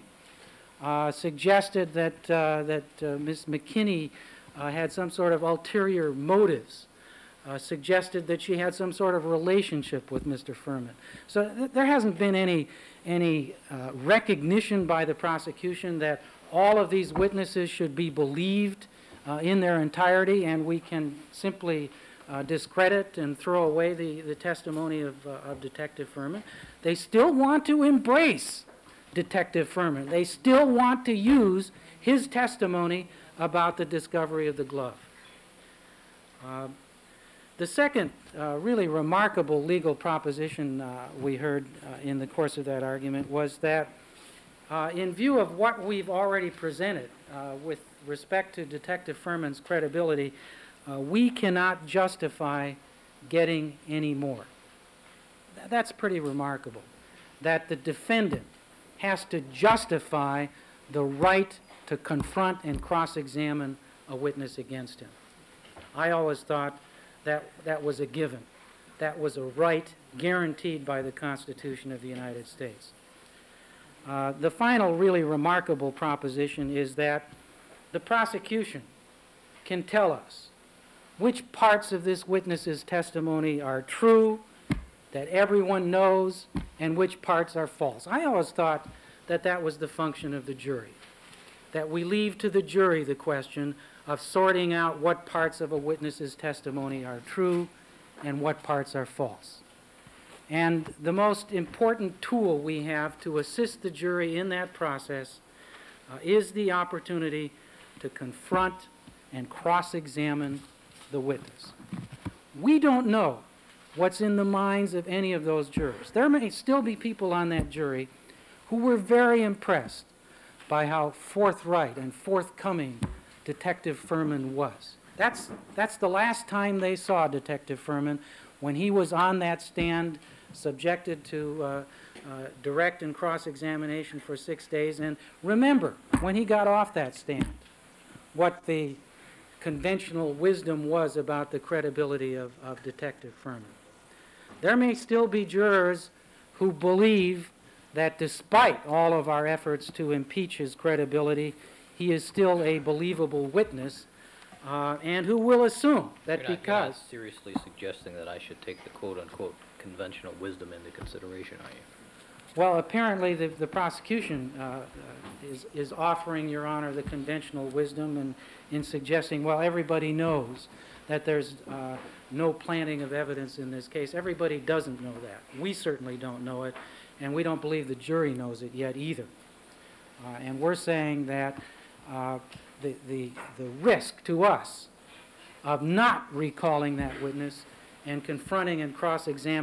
uh, suggested that, uh, that uh, Miz McKinney uh, had some sort of ulterior motives, Uh, suggested that she had some sort of relationship with Mister Fuhrman. So th there hasn't been any, any uh, recognition by the prosecution that all of these witnesses should be believed uh, in their entirety, and we can simply uh, discredit and throw away the, the testimony of, uh, of Detective Fuhrman. They still want to embrace Detective Fuhrman. They still want to use his testimony about the discovery of the glove. Uh, The second uh, really remarkable legal proposition uh, we heard uh, in the course of that argument was that uh, in view of what we've already presented uh, with respect to Detective Fuhrman's credibility, uh, we cannot justify getting any more. Th that's pretty remarkable, that the defendant has to justify the right to confront and cross-examine a witness against him. I always thought That, that was a given. That was a right guaranteed by the Constitution of the United States. Uh, the final really remarkable proposition is that the prosecution can tell us which parts of this witness's testimony are true, that everyone knows, and which parts are false. I always thought that that was the function of the jury, that we leave to the jury the question of sorting out what parts of a witness's testimony are true and what parts are false. And the most important tool we have to assist the jury in that process uh, is the opportunity to confront and cross-examine the witness. We don't know what's in the minds of any of those jurors. There may still be people on that jury who were very impressed by how forthright and forthcoming Detective Fuhrman was. That's, that's the last time they saw Detective Fuhrman, when he was on that stand, subjected to uh, uh, direct and cross-examination for six days. And remember, when he got off that stand, what the conventional wisdom was about the credibility of, of Detective Fuhrman. There may still be jurors who believe that despite all of our efforts to impeach his credibility, he is still a believable witness, uh, and who will assume that you're not, because... You're not seriously suggesting that I should take the quote-unquote conventional wisdom into consideration, are you? Well, apparently the, the prosecution uh, is, is offering, Your Honor, the conventional wisdom and in suggesting, well, everybody knows that there's uh, no planting of evidence in this case. Everybody doesn't know that. We certainly don't know it, and we don't believe the jury knows it yet either. Uh, and we're saying that Uh, the, the, the risk to us of not recalling that witness and confronting and cross-examining